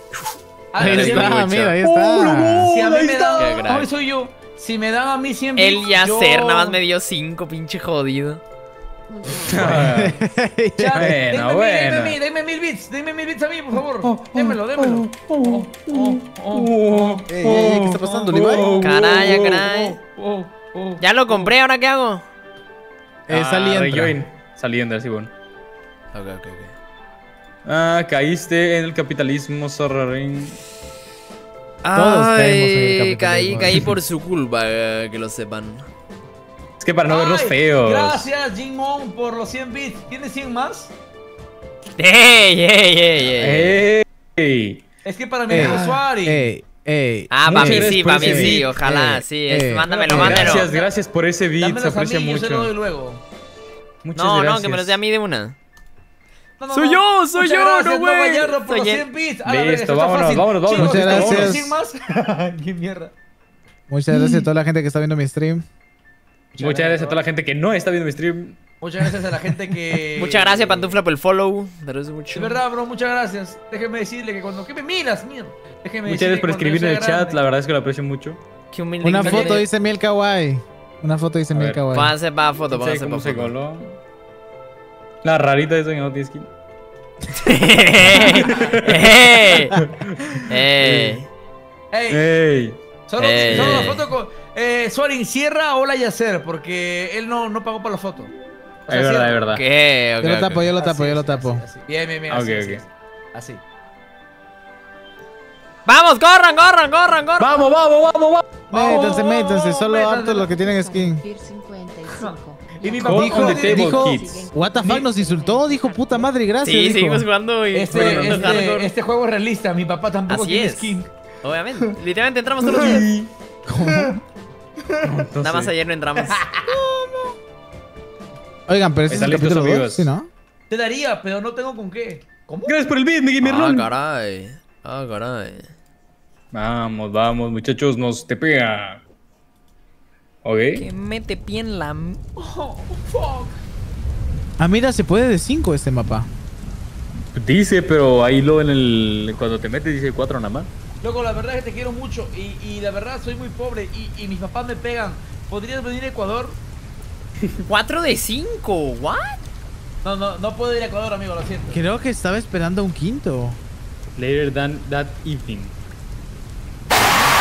Ahí está. Si a mí me dan... Hoy soy yo. Si me dan a mí 100 bits, él ya nada más me dio 5, pinche jodido. Bueno, bueno. Dame 1000 bits, dame 1000 bits a mí, por favor. Démelo, démelo. ¿Qué está pasando, Levi? Caray, caray. Ya lo compré, ¿ahora qué hago? Saliendo. Saliendo, así bueno. Ok. Ah, caíste en el capitalismo, Soarinng. Todos caímos en el capitalismo. Caí por su culpa, que lo sepan. Es que para no vernos feos. Gracias, Jimon, por los 100 bits. ¿Tienes 100 más? ¡Ey! Es que para mí es Soarinng. Para mí sí, ojalá, sí. Mándamelo, mándamelo. Gracias por ese beat, se aprecia mucho. Yo se lo doy luego. Muchas gracias. No, que me lo dé a mí de una. No, soy yo, no, güey. Listo, vámonos. Muchas gracias. ¿Qué mierda? Muchas gracias a toda la gente que está viendo mi stream. Muchas gracias a toda la gente que no está viendo mi stream. Muchas gracias a la gente que... Muchas gracias, Pantufla, por el follow. Es verdad, bro, muchas gracias. Déjeme decirle que cuando... ¿Qué me miras, mierda? Muchas gracias por escribir en el chat, la verdad es que lo aprecio mucho. Una foto dice Miel Kawaii. Pónganse para foto, pónganse para foto. La rarita esa que no tiene skin. Solo la foto con... Soarinng, cierra hola Yacer, porque él no pagó para la foto. O sea, es verdad, es verdad. Yo lo tapo. Bien. Así. ¡Vamos, corran! ¡Vamos! Métanse, solo harto los que tienen skin. Y mi papá dijo what the fuck, nos insultó, dijo puta madre, gracias. Sí, seguimos jugando y este juego es realista, mi papá tampoco tiene skin. Obviamente, literalmente entramos todos los días. Nada más ayer no entramos. Oigan, pero este es el capítulo 2, ¿sí, no? Te daría, pero no tengo con qué. ¿Cómo? Gracias por el beat, mi gamerlón. Ah, caray. Vamos, muchachos, nos te pega. Okay. Que mete pie en la... Oh, fuck. Ah, mira, se puede de 5 este mapa. Dice, pero ahí lo en el... Cuando te metes dice 4 nada más. Loco, la verdad es que te quiero mucho. Y la verdad soy muy pobre y mis papás me pegan. ¿Podrías venir a Ecuador? 4 de 5, ¿what? No puedo ir a Ecuador, amigo, lo siento. Creo que estaba esperando un quinto. Later than that evening.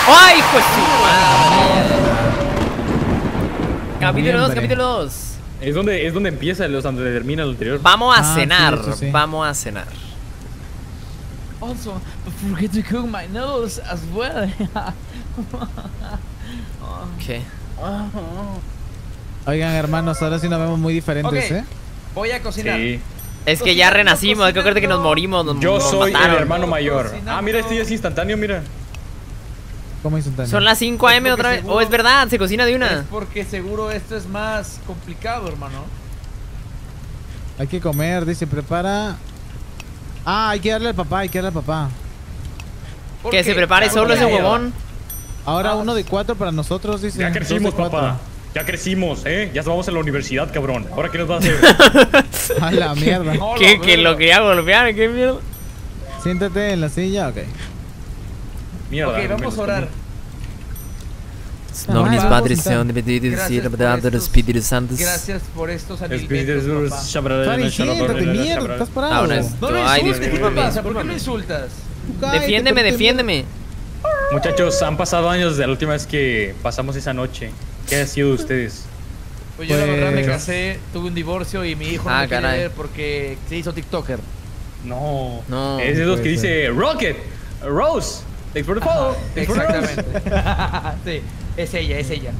¡Ay, pues sí! Capítulo 2, capítulo 2. Es donde empieza, o sea, donde termina el anterior. Vamos a cenar, sí. Vamos a cenar. Also, don't forget to cook my noodles as well. Okay. Oigan, hermanos, ahora sí nos vemos muy diferentes, okay. Voy a cocinar. Sí. Es que ya renacimos, es que acuérdate que nos morimos. Yo soy el hermano mayor. Cocinando. Ah, mira, este ya es instantáneo, mira. Son las 5 a.m. otra vez. Es verdad, se cocina de una. Es porque seguro esto es más complicado, hermano. Hay que comer, dice, prepara. Ah, hay que darle al papá. Que se prepare solo ese huevón. Ahora uno de 4 para nosotros, dice. Ya crecimos, papá. Ya crecimos, ya vamos a la universidad, cabrón. Ahora, ¿qué nos va a hacer? A la mierda. ¿Qué? ¿Que lo quería golpear? ¿Qué mierda? Siéntate en la silla, ok. Mierda, ok, vamos a orar. Nombre Padres, Señor, de Espíritu Santo. Gracias por estos alimentos, papá. Soarinng, siéntate, mierda, estás parado. ¿Por qué me insultas? Defiéndeme. Muchachos, han pasado años desde la última vez que pasamos esa noche. ¿Qué ha sido de ustedes? Pues yo la verdad me casé, tuve un divorcio y mi hijo no quiere ver porque se hizo tiktoker. No, es de los que dice Rocket, Rose. Exactamente. Sí, es ella.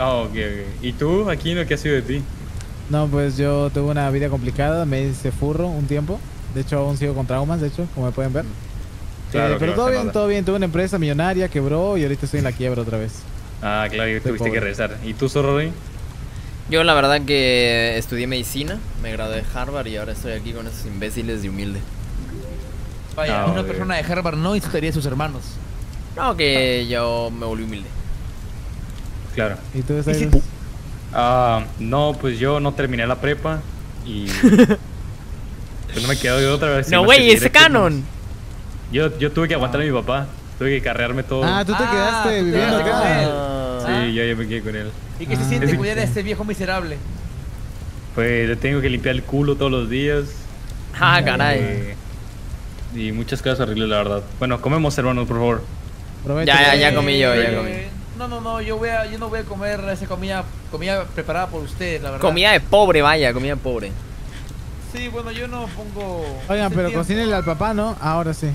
Ok. ¿Y tú, Aquino, qué ha sido de ti? No, pues yo tuve una vida complicada, me hice furro un tiempo. De hecho, aún sigo con traumas, de hecho, como pueden ver. Claro, pero todo bien. Tuve una empresa millonaria, quebró y ahorita estoy en la quiebra otra vez. Ah, claro, que tuviste pobre. Que regresar. ¿Y tú, Soarinng? Yo la verdad que estudié medicina, me gradué de Harvard y ahora estoy aquí con esos imbéciles de humilde. Vaya, una persona de Harvard no insultaría a sus hermanos. No, que yo me volví humilde. Claro. ¿Y tú, Stylos? No, pues yo no terminé la prepa y... pues no me quedo de otra vez. No, güey, ese canon. Yo tuve que aguantar a mi papá. Tuve que carrearme todo. Tú te quedaste viviendo acá. Sí, yo me quedé con él. ¿Y qué se siente cuidar a este viejo miserable? Pues le tengo que limpiar el culo todos los días. Ah, caray. Y muchas cosas horribles, la verdad. Bueno, comemos, hermanos, por favor. Prométeme. Ya comí yo, ya comí. No, yo no voy a comer esa comida preparada por ustedes, la verdad. Comida de pobre, vaya, comida de pobre. Sí, bueno, yo no pongo... Oigan, pero cocínenle al papá, ¿no? Ahora sí.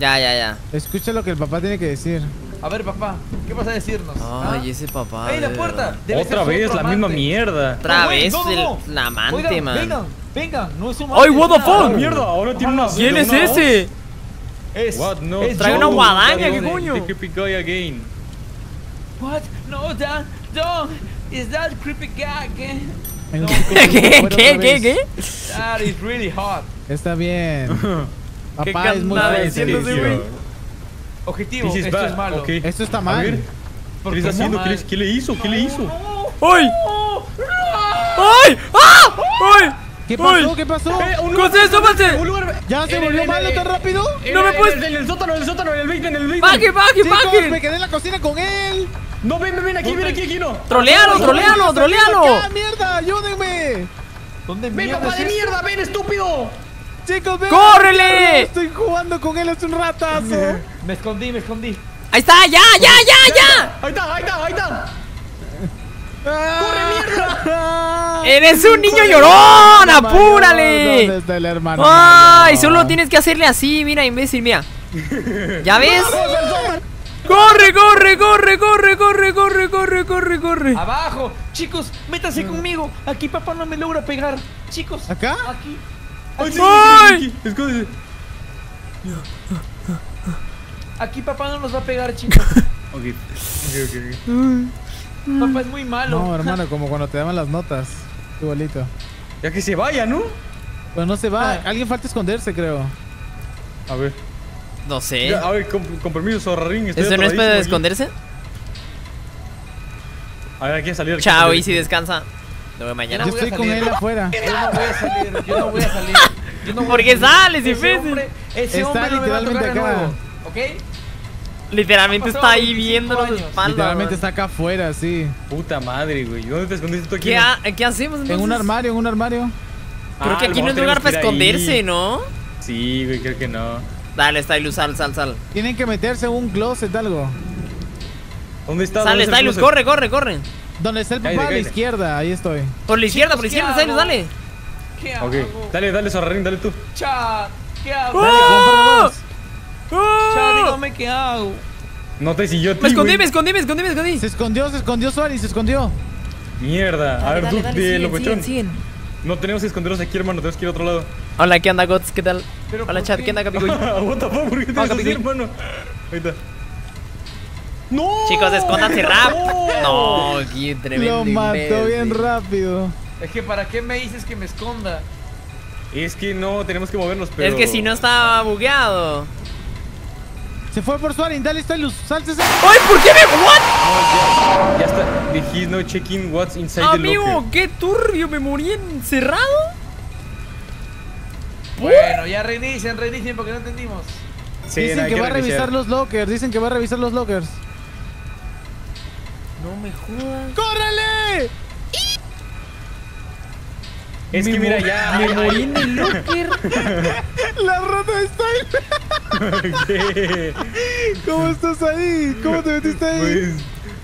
Ya. Escucha lo que el papá tiene que decir. A ver, papá, ¿qué vas a decirnos? Ay, ese papá. ¡Ahí la puerta! Otra vez, la misma mierda. Otra vez, el amante, man. Venga, no es un amante. ¡Ay, what the fuck! ¡Mierda! Ahora tiene una. ¿Quién es ese? What? No. Trae una guadaña, ¿qué coño? The creepy guy again. What? No, Dad, don't. Is that creepy guy again? ¿Qué? That is really hot. Está bien. Papá, es muy bien. Objetivo, esto es malo. Okay. Esto está mal. ¿Qué está haciendo? ¿Qué le hizo? ¡Ay! ¡Ay! ¡Ah! ¿Qué pasó? ¿Qué pasó? ¡José, súmate! ¿Ya se volvió malo tan rápido? ¡No me puedes! ¡En el sótano, en el sótano, en el basement, en el basement! ¡Baje! ¡Me quedé en la cocina con él! ¡No, ven aquí, aquí, no! ¡Trolealo! ¡Ah, mierda! ¡Ayúdenme! ¿Dónde mierda? ¡Ven, papá de mierda! ¡Ven, estúpido! Chicos, ven. ¡Córrele! Estoy jugando con él hace un ratazo. Me escondí. ¡Ahí está! ¡Ya! ¡Ahí está! ¡Corre, mierda! ¡Eres un niño llorón! ¡Apúrale! ¿Dónde está el hermano? ¡Ay! Solo tienes que hacerle así, mira, imbécil, mira. ¿Ya ves? ¡Corre! ¡Abajo! Chicos, métase conmigo. Aquí papá no me logra pegar. Chicos, ¿acá? Aquí. ¡Ay! Escóndete. Aquí papá no nos va a pegar, chicos. Ok. Papá es muy malo. No, hermano, como cuando te daban las notas. Igualito. Ya que se vaya, ¿no? Pero no se va. Alguien falta esconderse, creo. A ver. No sé. Ya, a ver, con permiso, Soarinng. ¿Eso no es para esconderse? A ver, hay que salir. Chao, y si descansa. No veo mañana. Yo estoy con él afuera. Yo no voy a salir. ¿Por qué sales, imbécil? Está literalmente acá. ¿Ok? Literalmente está ahí viéndonos de espalda. Literalmente está acá afuera, sí. Puta madre, güey. ¿Dónde te escondiste tú aquí? ¿Qué hacemos entonces? En un armario, Creo que aquí no es lugar para esconderse, ¿no? Sí, güey, creo que no. Dale, Stylos, sal. Tienen que meterse en un closet, algo. ¿Dónde está? Sale, Stylos, corre. ¿Dónde está el papá? Cállate. A la izquierda, ahí estoy. Por la izquierda, Stylos, dale. ¿Qué hago? Okay. Dale, Soarinng, dale tú. Cha, ¿qué hago? Cha, dígame qué hago. No te siguió, tío. Me escondí. Se escondió Soarinng, Mierda, dale, a ver, dale, locochón. No tenemos que escondernos aquí, hermano, tenemos que ir a otro lado. Hola, ¿qué onda, Gots? ¿Qué tal? Hola, chat, ¿qué onda, Capicuy? What the fuck, ¿por qué te vas a decir, hermano? Ahí está. ¡No! Chicos, escóndanse rápido. No, qué tremendo. Lo mató bien rápido. Es que ¿para qué me dices que me esconda? Es que no, tenemos que movernos, pero... Es que si no estaba bugueado. Se fue por Soarinng, dale, Stylos, salte. ¡Ay, por qué me... what? No, ya está. Dije, no checking what's inside the locker. Amigo, qué turbio, me morí encerrado. Bueno, ya reinicien porque no entendimos. Sí, dicen que va a revisar los lockers, No me jodas. ¡Córrele! Es que mira, ya me morí en el locker. La rata de Stylos. ¿Qué? ¿Cómo estás ahí? ¿Cómo te metiste ahí?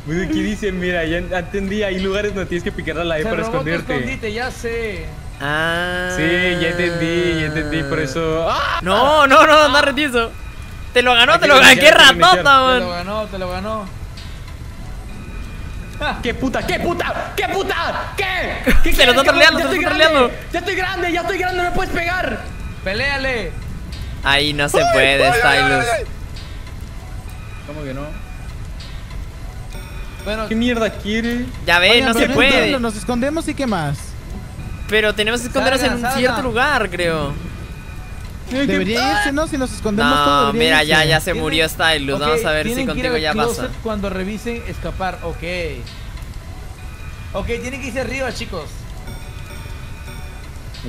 Pues aquí dicen, mira, ya entendí, hay lugares donde tienes que picar a la E para esconderte. Ya sé. Ah. Sí, ya entendí, por eso. No, anda retieso. Te lo ganó, qué ratota, man. Te lo ganó. ¡Qué puta! ¿Qué? Se lo está troleando, Ya estoy grande, no me puedes pegar. Peléale. Ahí no se puede, Stylos. ¿Cómo que no? Bueno, ¿qué mierda quiere? Ya ves, oigan, no se puede. Nos escondemos y qué más. Pero tenemos que escondernos en un cierto lugar, creo. Debería irse, ¿no? Si nos escondemos todo. No, mira, ya se murió Stylos. Okay, vamos a ver si contigo ya pasa. Cuando revisen escapar, ok, tienen que irse arriba, chicos.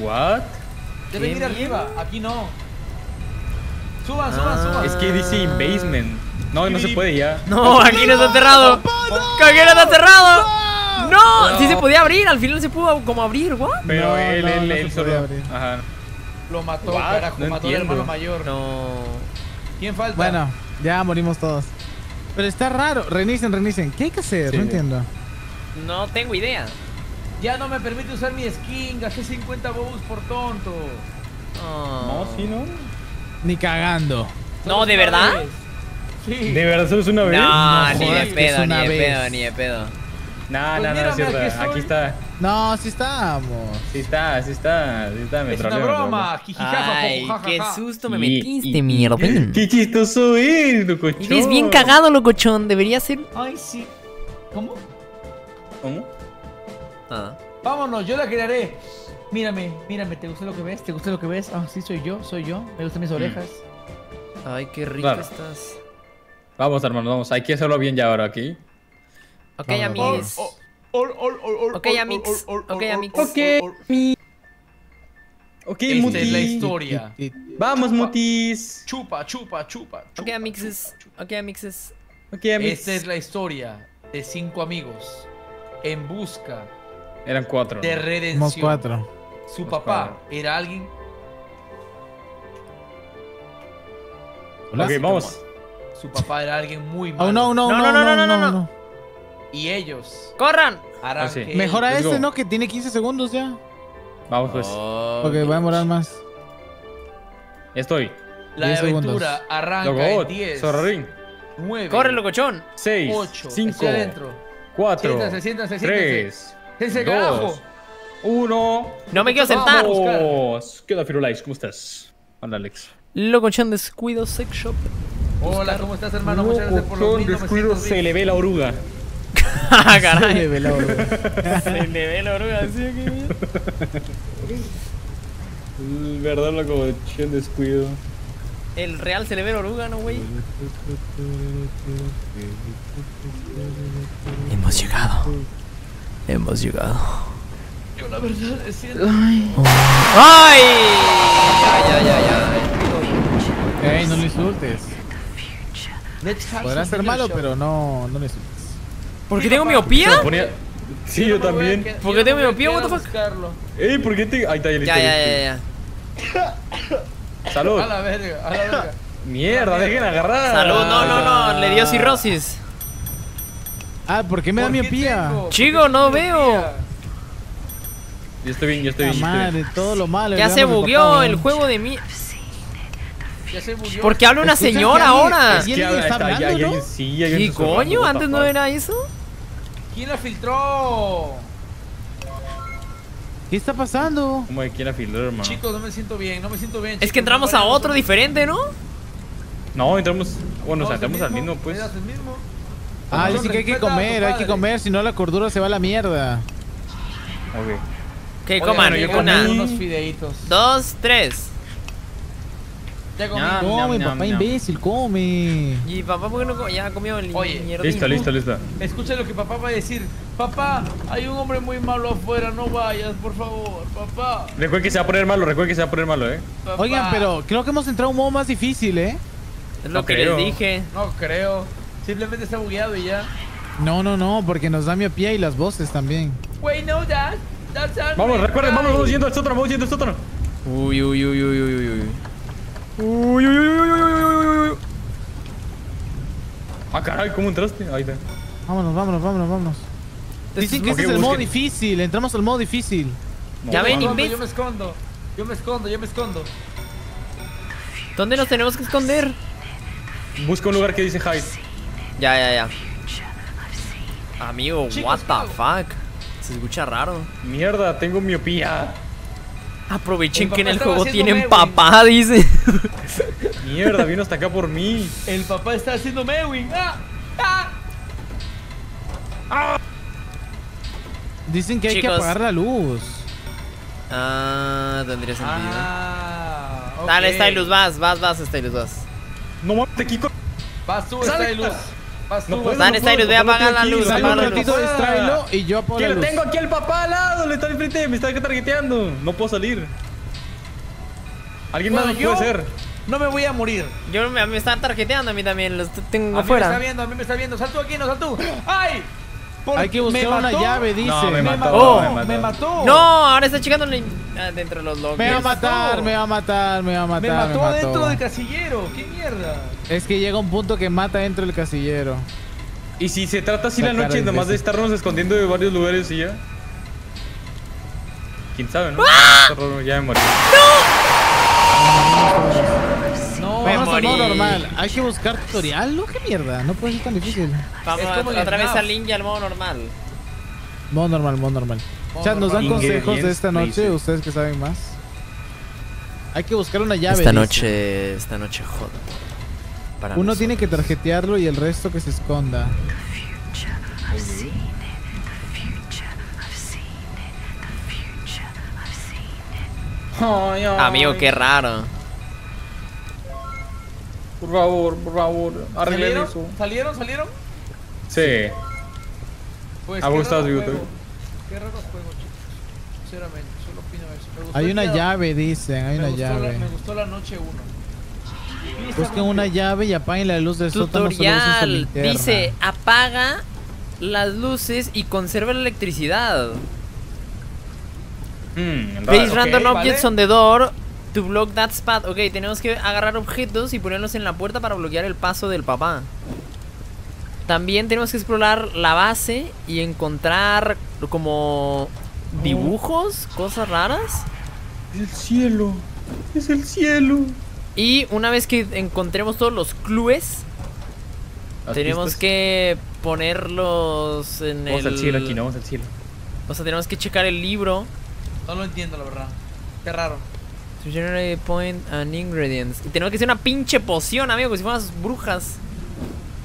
¿What? Deben ir arriba, aquí no. Suban. Es que dice basement. No se puede ya. No, aquí no está cerrado. ¡Aquí no está cerrado! ¡No! Sí se podía. podía abrir, al final se pudo como abrir, ¿what? Pero no, él solo. Ajá. Lo mató, ¿what? Carajo, no mató al hermano mayor. No. ¿Quién falta? Bueno, ya morimos todos. Pero está raro. Reinicen. ¿Qué hay que hacer? Sí. No entiendo. No tengo idea. Ya no me permite usar mi skin. Gasté 50 bobos por tonto. Oh. No, sí, no. Ni cagando. No, ¿de verdad? Vez. Sí. ¿De verdad solo es una vez? No, ni de pedo, ni de pedo. No, sí está. Aquí está. No, sí estamos. Sí está. Es una broma. Ay, qué susto me metiste, mierda. Qué chistoso es, locochón. Eres bien cagado, locochón. Debería ser... Ay, sí. ¿Cómo? Ah. Vámonos, yo la crearé. Mírame, ¿te gusta lo que ves? Ah, sí, soy yo. Me gustan mis orejas. Ay, qué rico estás. Vamos, hermano, vamos. Hay que hacerlo bien ya ahora aquí. Ok, Mutis. Esta es la historia. Vamos, Mutis. Chupa. Ok, amixes. Esta es la historia de 5 amigos en busca... Eran 4. De redención. Su papá era alguien... Ok, vamos. Su papá era alguien muy malo. No. Y ellos ¡corran! Harán que mejor a este, ¿no? Que tiene 15 segundos ya. Vamos pues. Ok, voy a demorar más. Estoy. La aventura arranca en 10, 9, corre, locochón, 6, 8, 5, 4, 3, 2, 1. No me quiero sentar. ¿Qué onda, Firulais? ¿Cómo estás? Anda, Alex. Locochón descuido sex shop. Hola, ¿cómo estás, hermano? Muchas gracias por los 1900. Descuido se le ve la oruga. Caray. Se le ve la oruga, sí, qué bien. Verdad, loco, chen descuido. El real se le ve la oruga, ¿no, güey? Hemos llegado. Yo la verdad es que... ¡Ay! Ya. Ey, no le insultes. Podrá ser malo, pero no le insultes. ¿Por qué tengo miopía? Sí, yo también. ¿Por qué tengo miopía? What the fuck? Ey, ¿por qué te...? Ahí está, ya. Salud. A la verga. Mierda, dejen agarrar. Salud, no. Le dio cirrosis. Ah, ¿por qué me da miopía? Chico, no veo. Yo estoy bien. Madre, todo lo malo. Ya se bugueó el juego de mi... ¿Por qué habla una señora ahora? Es que está hablando, ¿no? Sí, coño, antes no era eso. ¿Quién la filtró? ¿Qué está pasando? ¿Cómo que quién la filtró, hermano? Chicos, no me siento bien. Es que entramos a otro diferente, ¿no? No, entramos... Bueno, entramos al mismo, pues. Ah, dice que hay que comer, si no la cordura se va a la mierda. Ok. Que coman, una, 2, 3. Ya comí. Come, papá, imbécil, come. Y papá, ¿por qué no come? Ya comió el mierda. Listo. Escucha lo que papá va a decir. Papá, hay un hombre muy malo afuera, no vayas, por favor, papá. Recuerda que se va a poner malo, papá. Oigan, pero creo que hemos entrado a un modo más difícil, Es lo que les dije. No creo. Simplemente está bugueado y ya. No, porque nos da miopía y las voces también. Güey, no, vamos yendo al sótano. Uy. Ah, caray, ¿cómo entraste? Ahí está. Vámonos. Dicen que ese es el modo difícil. Entramos al modo difícil. Ya ven, imbécil. Yo me escondo. ¿Dónde nos tenemos que esconder? Busca un lugar que dice hide. Ya. Amigo, what the fuck. Se escucha raro. Mierda, tengo miopía. Aprovechen que en el juego tienen papá, dice. Mierda, vino hasta acá por mí. El papá está haciendo mewing. Dicen que hay que apagar la luz. Ah, tendría sentido. Okay. Dale, Stylos, vas, Stylos, vas. No mames, te quico. Vas tú, Stylos. Dale, Stylos, voy a apagar la luz. Dale un ratito, distráelo y yo apago la luz. Tengo aquí al papá al lado, le está enfrente, me está targeteando. No puedo salir. Alguien más no puede ser. No me voy a morir. Me están targeteando a mí también, los tengo afuera. A mí me está viendo, sal tú aquí, no sal tú. ¡Ay! Hay que buscar una llave, dice. No, me mató. No, ahora está checando dentro de los locos. Me mató dentro del casillero. ¿Qué mierda? Es que llega un punto que mata dentro del casillero. Y si se trata así la noche, nomás de estarnos escondiendo de varios lugares y ya. ¿Quién sabe, no? ¡Ah! Ya me morí. ¡No! Me morí. No, normal. Hay que buscar tutorial, ¿no? ¿Qué mierda? No puede ser tan difícil. Vamos otra vez al ninja al modo normal. Modo normal. Chat, ¿nos dan consejos de esta noche? Ustedes que saben más. Hay que buscar una llave. Esta noche joda. Uno nosotros tiene que tarjetearlo y el resto que se esconda. Ay, ay. Amigo, qué raro. Por favor, arreglen eso. ¿Salieron? Sí. Pues, ¿cómo estás, YouTube? Qué raro juego, chicos. Sinceramente, solo opino eso. Hay una llave, dicen. Me gustó la noche 1. Busquen una llave y apaguen la luz del sótano. Tutorial dice: apaga las luces y conserva la electricidad. Place random objects on the door to block that spot. Ok, tenemos que agarrar objetos y ponerlos en la puerta para bloquear el paso del papá. También tenemos que explorar la base y encontrar como dibujos, cosas raras. Es el cielo. Y una vez que encontremos todos los clues, tenemos que ponerlos en el... Vamos al cielo. O sea, tenemos que checar el libro. No lo entiendo, la verdad. Qué raro. To generate point and ingredients. Y tenemos que hacer una pinche poción, amigo, que si fueran brujas.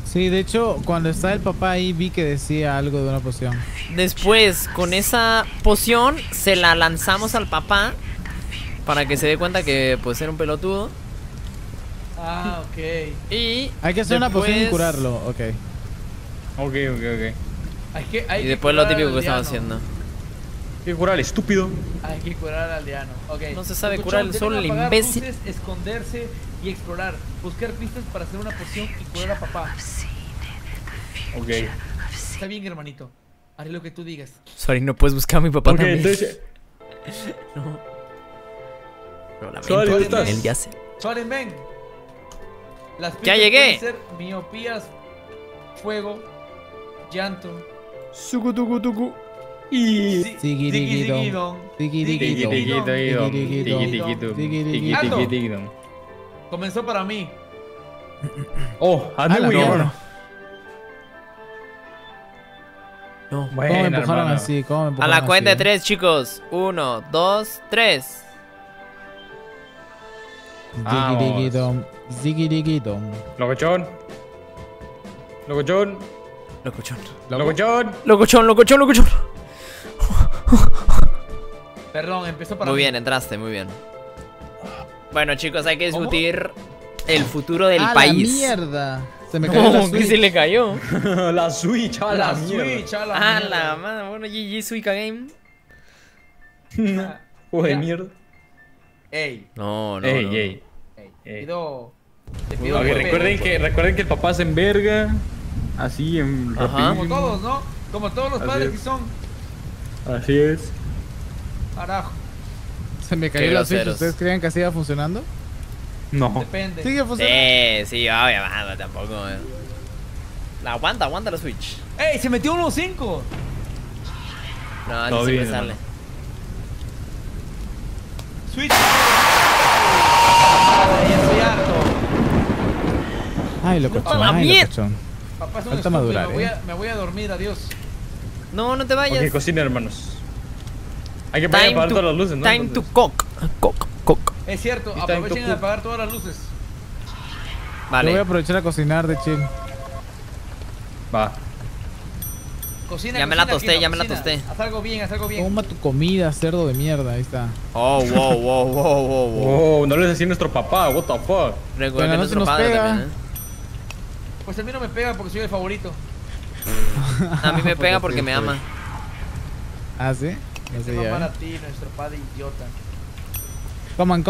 Sí, de hecho, cuando estaba el papá ahí vi que decía algo de una poción. Después, con esa poción, se la lanzamos al papá para que se dé cuenta que puede ser un pelotudo. Ah, ok. Y hay que hacer después una poción y curarlo, ok. Ok. Hay que después lo típico que estamos haciendo. Hay que curar al estúpido. Hay que curar al aldeano. Okay. No se sabe curar el sol, el imbécil. Luces, esconderse y explorar. Buscar pistas para hacer una poción y curar a papá. Ok. Está bien, hermanito. Haré lo que tú digas. Sorry, no puedes buscar a mi papá también. Entonces... no. Pero lamento, Soarinng, estás. Él ya sé. Soarinng, ven. Las pistas pueden ser miopías, fuego, llanto. Sucutucutucu. Y comenzó para mí. Oh, no, bueno, ¿cómo me empujaron así? A la cuenta de 3, chicos. 1, 2, 3. Locochón. Perdón, empezó para... Muy bien, entraste, muy bien. Bueno, chicos, hay que discutir el futuro del país. ¡Mierda! Se me cayó la Switch. ¿Qué se le cayó? La Switch, a la mierda. La madre, bueno, GG Suica Game. Joder, mierda. Ey. No. Recuerden que el papá se enverga. Así, en rapidísimo. Como todos, ¿no? Como todos los padres que son. Así es. Carajo. Se me cayó la Switch. ¿Ustedes creían que así iba funcionando? No. Depende. ¿Sigue funcionando? Sí, obviamente, tampoco. Aguanta la Switch. ¡Ey! Se metió unos 5. No, no siempre sale. Switch. Ay, locochón. Papá es un estúpido, madurar, me voy a dormir, adiós. No te vayas. Ok, cocina, hermanos. Hay que apagar todas las luces, ¿no? Time to cook. Es cierto, aprovechen de apagar todas las luces. Vale. Yo voy a aprovechar a cocinar de chill. Va. Cocina, ya me la tosté. Haz algo bien. Toma tu comida, cerdo de mierda, ahí está. Oh, wow. No lo es así nuestro papá, what the fuck. Recuerda que nuestro padre también, ¿eh? Pues a mí no me pega porque soy el favorito. A mí me pega porque me ama. ¿Ah, sí? Este no para ti, nuestro padre idiota. Coman.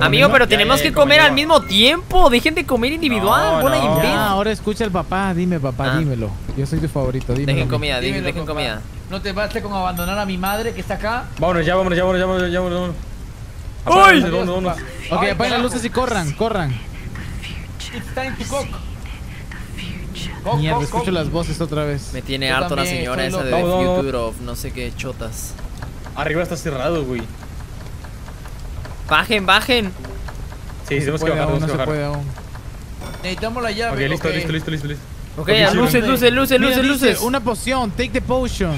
Amigo, pero tenemos que comer al mismo tiempo. Dejen de comer individual. Ahora escucha al papá. Dime, papá, dímelo. Yo soy tu favorito. Dejen comida, dejen comida. No te basta con abandonar a mi madre que está acá. Vámonos, ya, vámonos, ya, vámonos, ya, vámonos. ¡Uy! Ok, apaguen las luces y corran, corran. It's time to cook. Mierda, escucho las voces otra vez. Me tiene harto la señora esa de Future of no sé qué chotas. Arriba está cerrado, güey. Bajen, bajen. Sí, tenemos que bajar, tenemos que bajar. Necesitamos la llave. Ok, listo, listo, listo, listo, listo. Ok, luces, luces, luces, luces, luces. Una poción, take the potion.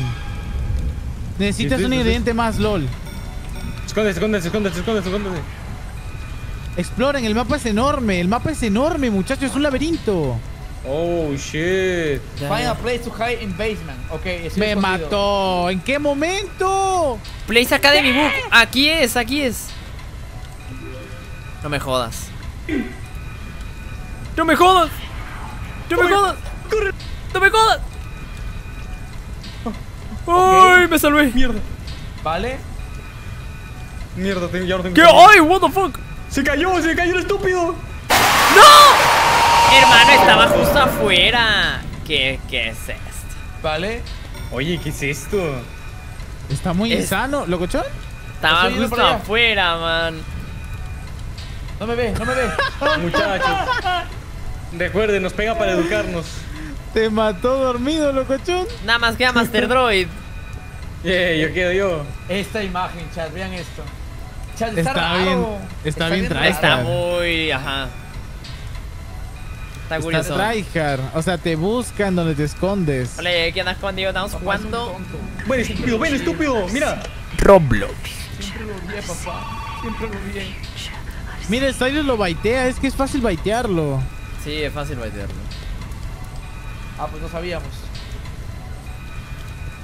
Necesitas un ingrediente más, lol. Escóndese, escóndese, escóndese, escóndese, escóndese. Exploren, el mapa es enorme, muchachos, es un laberinto. Oh, shit. Find a place to hide in basement. Okay, me mató. ¿En qué momento? Place Academy Book. Aquí es, aquí es. No me jodas. No me jodas. No me jodas. Corre. No me jodas. Ay, me salvé. Mierda. Vale. Mierda, ya no tengo. ¿Qué? Ay, what the fuck. Se cayó el estúpido. No. Hermano, estaba justo afuera. ¿Qué es esto? Vale. Oye, ¿qué es esto? Está muy insano, locochón. Estaba justo afuera, man. No me ve, no me ve. Muchachos, recuerden, nos pega para educarnos. Te mató dormido, locochón. Nada más queda Master Droid. Yo quedo yo. Esta imagen, chat, vean esto. Chat, está bien. Está bien traído. Está muy, ajá. Está curioso. Tryhard, o sea, te buscan donde te escondes. Ole, ¿qué andas escondido? Estamos jugando. Ven, estúpido, mira. Roblox. Siempre lo vi, papá. Siempre lo vi. Mira, Stylos lo baitea, es que es fácil baitearlo. Sí, es fácil baitearlo. Ah, pues no sabíamos.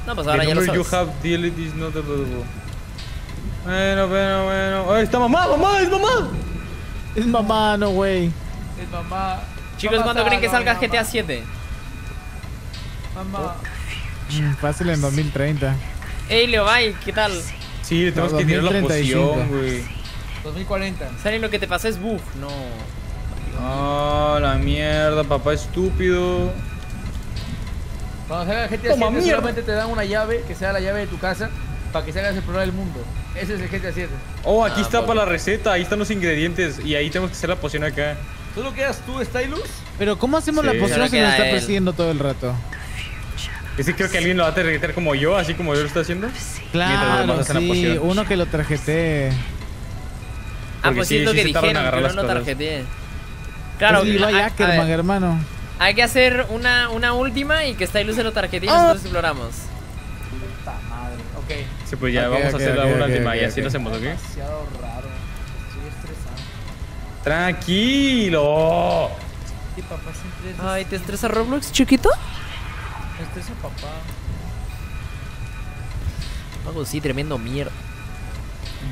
No, pues ahora ya lo sabes. Bueno, bueno. ¡Ay, está mamá, mamá! ¡Es mamá! Es mamá, no, güey. Es mamá. Chicos, ¿cuándo creen que salga GTA 7? Mamá. Fácil en 2030. Ey, Leobay, ¿qué tal? Sí, le tenemos que tirar la poción, güey. 2040. ¿Saben lo que te pasó? Es buff. No. Oh, la mierda, papá estúpido. Cuando salga GTA 7, solamente te dan una llave, que sea la llave de tu casa, para que salgas a explorar el mundo. Ese es el GTA 7. Oh, aquí está para la receta, ahí están los ingredientes. Y ahí tenemos que hacer la poción acá. ¿Solo quedas tú, Stylos? Pero ¿cómo hacemos la poción si nos está persiguiendo todo el rato? Ese creo que alguien lo va a tarjetear como yo, así como yo lo estoy haciendo. Claro, sí, uno que lo tarjetee. Ah, pues sí, es lo que dijeron, pero no lo tarjeteé. Claro, hermano. Hay que hacer una última y que Stylos se lo tarjetee y nosotros exploramos. Puta madre, ok. Sí, pues ya vamos a hacer la última y así lo hacemos, ¿ok? Demasiado raro. Tranquilo. Sí, papá, ay, ¿te estresa Roblox, chiquito? Me estresa, papá. Algo sí, tremendo mierda.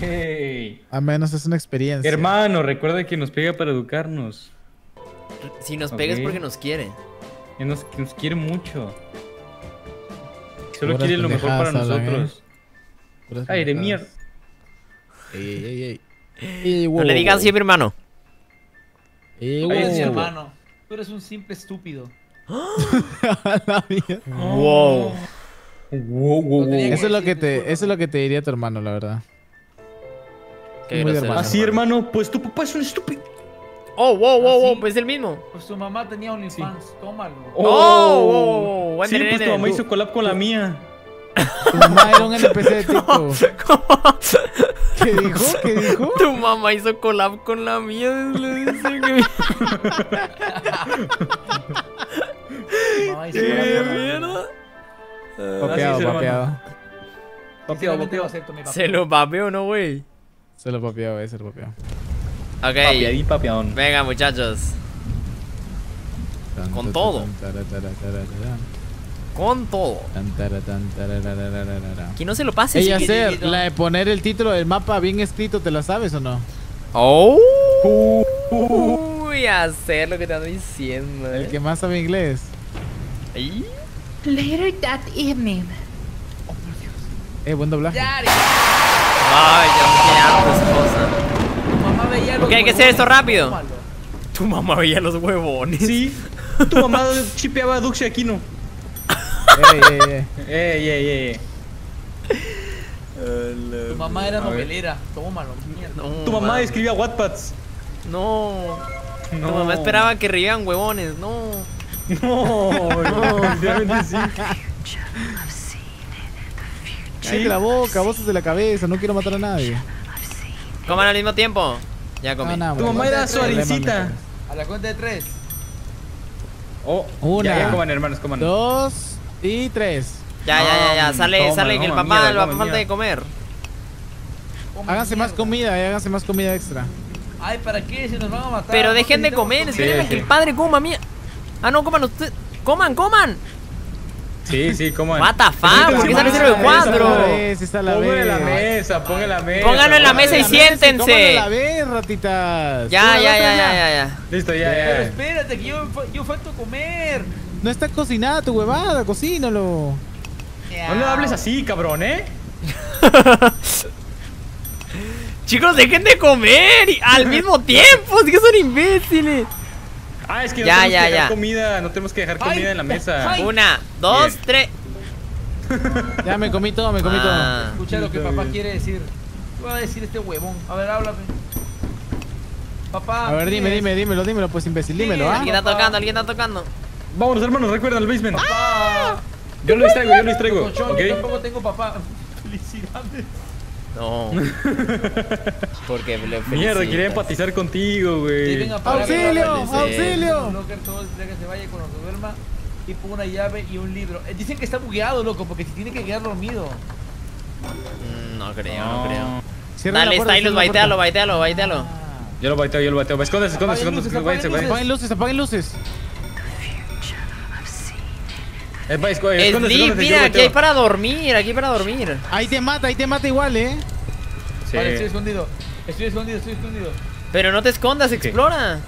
Hey. A menos es una experiencia. Hermano, recuerda que nos pega para educarnos. Si nos pega es porque nos quiere. Nos quiere mucho. Solo quiere lo mejor para nosotros. Ay, de mierda. No le digan siempre, hermano. Tú eres mi hermano. Tú eres un simple estúpido. Wow. Wow. Eso es lo que te diría tu hermano, la verdad. Así, hermano, pues tu papá es un estúpido. Oh, wow, pues es el mismo. Pues tu mamá tenía un OnlyFans, tómalo. Oh, wow. Sí, pues tu mamá hizo collab con la mía. Tu mamá era un NPC de TikTok. ¿Qué dijo? ¿Qué dijo? Tu mamá hizo collab con la mía. Le dice que... ¿Qué mierda? Papeado, papeado. ¿Se lo papeó, no, güey? Se lo papeó, güey, se lo papeó. Ok. Papeadí, papeadón. Venga, muchachos. Con todo. Con todo. Que no se lo pases. Ella hacer la de poner el título del mapa bien escrito, ¿te la sabes o no? Oh. Uy, hacer lo que te ando diciendo. El que más sabe inglés. ¿Y? Later that evening. Oh, por Dios. Buen doblaje. Ay, ya me quedé harto esa cosa. Tu mamá veía los huevones. Hay que hacer esto rápido. Tu mamá veía los huevones. Sí. Tu mamá chipeaba a Duxi Aquino. Tu mamá era novelera. Tómalo, mierda. No, tu mamá madre. Escribía Wattpads. No. No. Tu mamá esperaba que reían huevones. No. No, sí. Cállate la boca, voces de la cabeza, no quiero matar a nadie. Coman al mismo tiempo. Ya comí. Tu mamá era suarincita. A la cuenta de 3. Oh, una. Ya coman, hermanos, coman. 2 y 3. Ya. Sale que el papá le va a falta de comer. Háganse más comida, háganse más comida extra. Ay, ¿para qué? Si nos van a matar. Pero dejen de comer, espérenme que el padre coma, mía. Ah, no, coman ustedes. Coman. Sí, coman. What the fuck, ¿por qué sale 0 de 4? Pónganlo en la mesa, pónganlo en la mesa y siéntense. Ratitas. Ya. Listo, ya. Pero espérate, que yo falto a comer. No está cocinada tu huevada, cocínalo. No le hables así, cabrón, Chicos, dejen de comer y al mismo tiempo, es que son imbéciles. Ah, es que no tenemos que dejar comida en la mesa. 1, 2, 3. Ya me comí todo. Escucha lo que papá quiere decir. ¿Qué va a decir este huevón? A ver, háblame. Papá. A ver, dímelo, pues imbécil, dímelo, ¿ah? Alguien está tocando. Vámonos, hermanos, recuerda el basement. Papá. Yo lo distraigo. Okay. Yo tampoco tengo papá. Felicidades. No. Porque le felicitas. Mierda, quería empatizar contigo, güey. ¡Auxilio! No, que todo el día que se vaya cuando se duerma. Y pongo una llave y un libro. Dicen que está bugueado, loco, porque se tiene que quedar dormido. No creo. Dale, Stylos, baitealo. Yo lo baiteo. Escóndese. Apaguen luces. Mira, aquí hay para dormir. Ahí te mata igual, Sí. Vale, estoy escondido. Pero no te escondas, explora.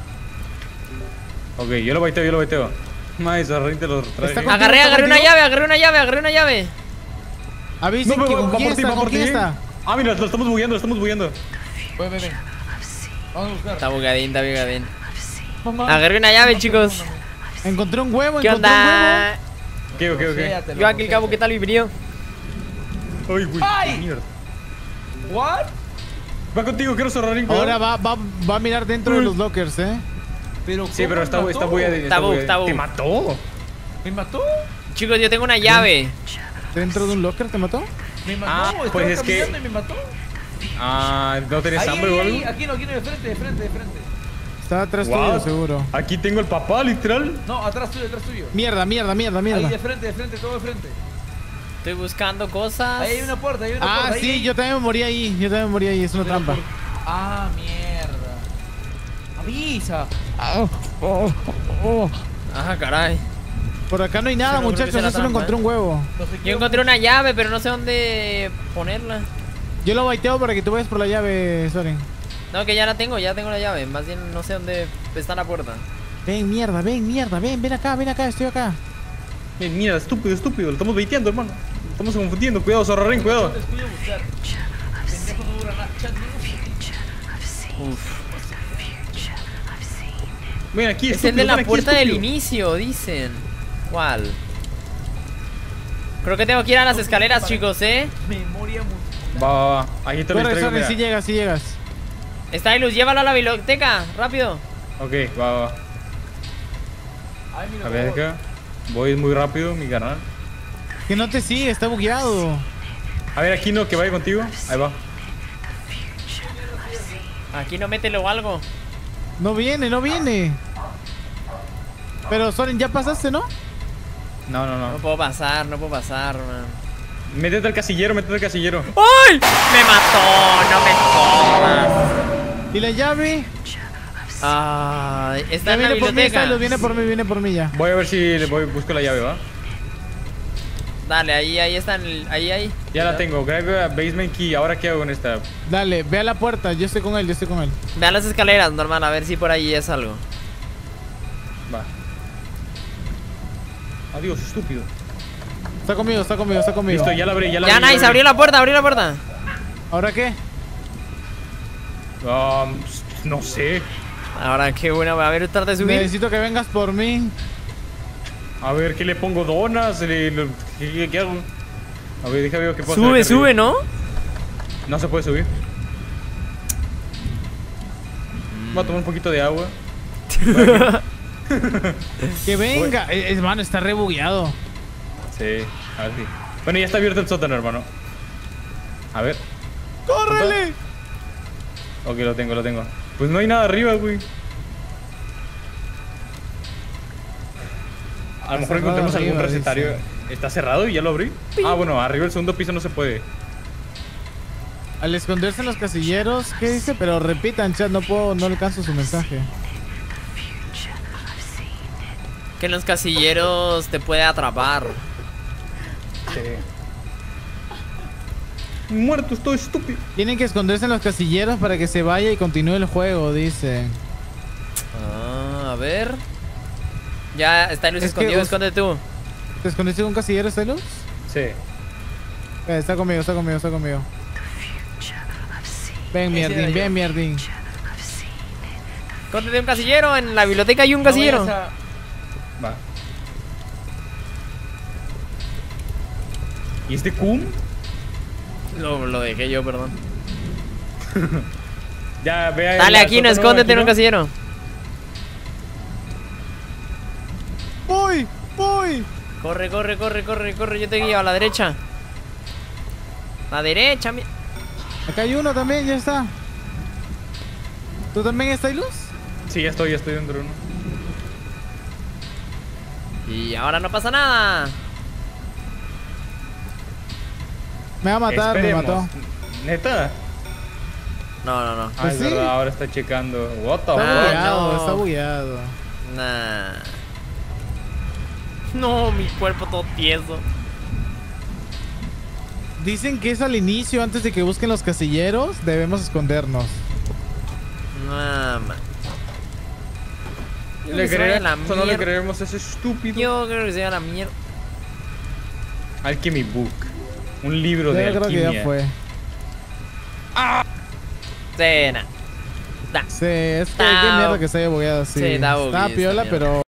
Ok, yo lo baiteo. Más, ahorita lo traje. Agarré una llave. Avisen que va por ti. Ah, mira, lo estamos bugueando. Ven. Vamos a buscar. Está bugadín. Agarré una llave, chicos. Encontré un huevo. ¿Qué onda? Okay. Yo aquí el cabo, ¿qué tal? Bienvenido. Ay, güey, mierda. What? Va contigo, quiero Soarinng. Ahora va a mirar dentro de los lockers, Pero está bugueado. ¿Te mató? ¿Me mató? Chicos, yo tengo una llave. ¿Dentro de un locker te mató? Me mató, pues es que... y me mató. Ah, ¿no tenés hambre o algo? Aquí no, de frente. Está atrás tuyo, seguro. Aquí tengo el papá, literal. No, atrás tuyo. Mierda. Ahí de frente. Estoy buscando cosas. Ahí hay una puerta, Ah, sí, ahí. Yo también morí ahí, es una trampa. Ah, mierda. Avisa. Ah, caray. Por acá no hay nada, muchachos, yo solo encontré un huevo. Yo encontré una llave, pero no sé dónde ponerla. Yo lo baiteo para que tú vayas por la llave, Soarinng. No, que ya tengo la llave, más bien no sé dónde está la puerta. Ven acá, estoy acá. Ven, mierda, estúpido, lo estamos baiteando, hermano. Lo estamos confundiendo, cuidado, Soarinng, cuidado. Ven aquí, estúpido. Es el de la puerta del inicio, dicen. ¿Cuál? Creo que tengo que ir a las escaleras, chicos, Memoria muscular. Va. Aquí te lo traigo, mira. Sí llegas. Stylos, llévalo a la biblioteca, rápido. Ok, va. Ay, mira, a ver acá. Voy muy rápido, mi canal. Que no te sigue, está bugueado. A ver, aquí no, que vaya contigo. Ahí va. Aquí no, mételo o algo. No viene. Pero Soarinng, ya pasaste, ¿no? No. No puedo pasar, man. Métete al casillero. ¡Ay! Me mató, no me jodas. ¿Y la llave? Ah, está en la biblioteca. Viene por mí ya. Voy a ver si busco la llave, ¿va? Dale, ahí están. Ya la tengo, grab basement key. ¿Ahora qué hago con esta? Dale, ve a la puerta, yo estoy con él. Ve a las escaleras, normal, a ver si por ahí es algo. Va. Adiós, estúpido. Está conmigo. Listo, ya la abrí. Ya, nice, abrió la puerta. ¿Ahora qué? No sé. Ahora qué bueno, a ver, trata de subir. Necesito que vengas por mí. A ver, ¿qué le pongo? ¿Donas? ¿Qué hago? A ver, déjame ver qué pasa. Sube, sube, ¿no? No se puede subir. Voy a tomar un poquito de agua. Que venga. Hermano, está re bugueado. Sí, a ver, sí. Bueno, ya está abierto el sótano, hermano. A ver. ¡Córrele! Ok, lo tengo, lo tengo. Pues no hay nada arriba, güey. A lo mejor encontremos algún recetario. Está cerrado y ya lo abrí. Ah, bueno, arriba el segundo piso no se puede. Al esconderse en los casilleros, ¿qué dice? Pero repitan, chat, no puedo, no alcanzo su mensaje. Que en los casilleros te puede atrapar. Sí. Muerto, estoy estúpido. Tienen que esconderse en los casilleros para que se vaya y continúe el juego, dice. Ah, a ver. Ya, Stylos escondido, esconde tú. ¿Te escondiste en un casillero, Stylos? Sí. Está conmigo, está conmigo, está conmigo. Ven, mierdín, ven, mierdín. Escóndete un casillero, en la biblioteca hay un casillero. Va. ¿Y este cum? Lo dejé yo, perdón. Ya, vea. Dale, aquí no, escóndete en un casillero. Voy, voy. Corre, corre, corre, corre, corre. Yo te guío a la derecha. La derecha, mi... Acá hay uno también, ya está. ¿Tú también estás, Luz? Sí, ya estoy dentro de uno. Y ahora no pasa nada. Me va a matar, esperemos. Me mató. ¿Neta? No, no, no. Pues sí. Verdad, ahora está checando. What the fuck? No. Está bugueado. Nah. No, mi cuerpo todo tieso. Dicen que es al inicio, antes de que busquen los casilleros, debemos escondernos. Nah, man. ¿Le creemos? ¿No le creemos a ese estúpido? Yo creo que sea la mierda. Alchemy Book. Un libro de alquimia. Creo que ya fue. ¡Ah! Cena. Sí, es que qué mierda que se haya bugueado así. Sí, está piola, pero...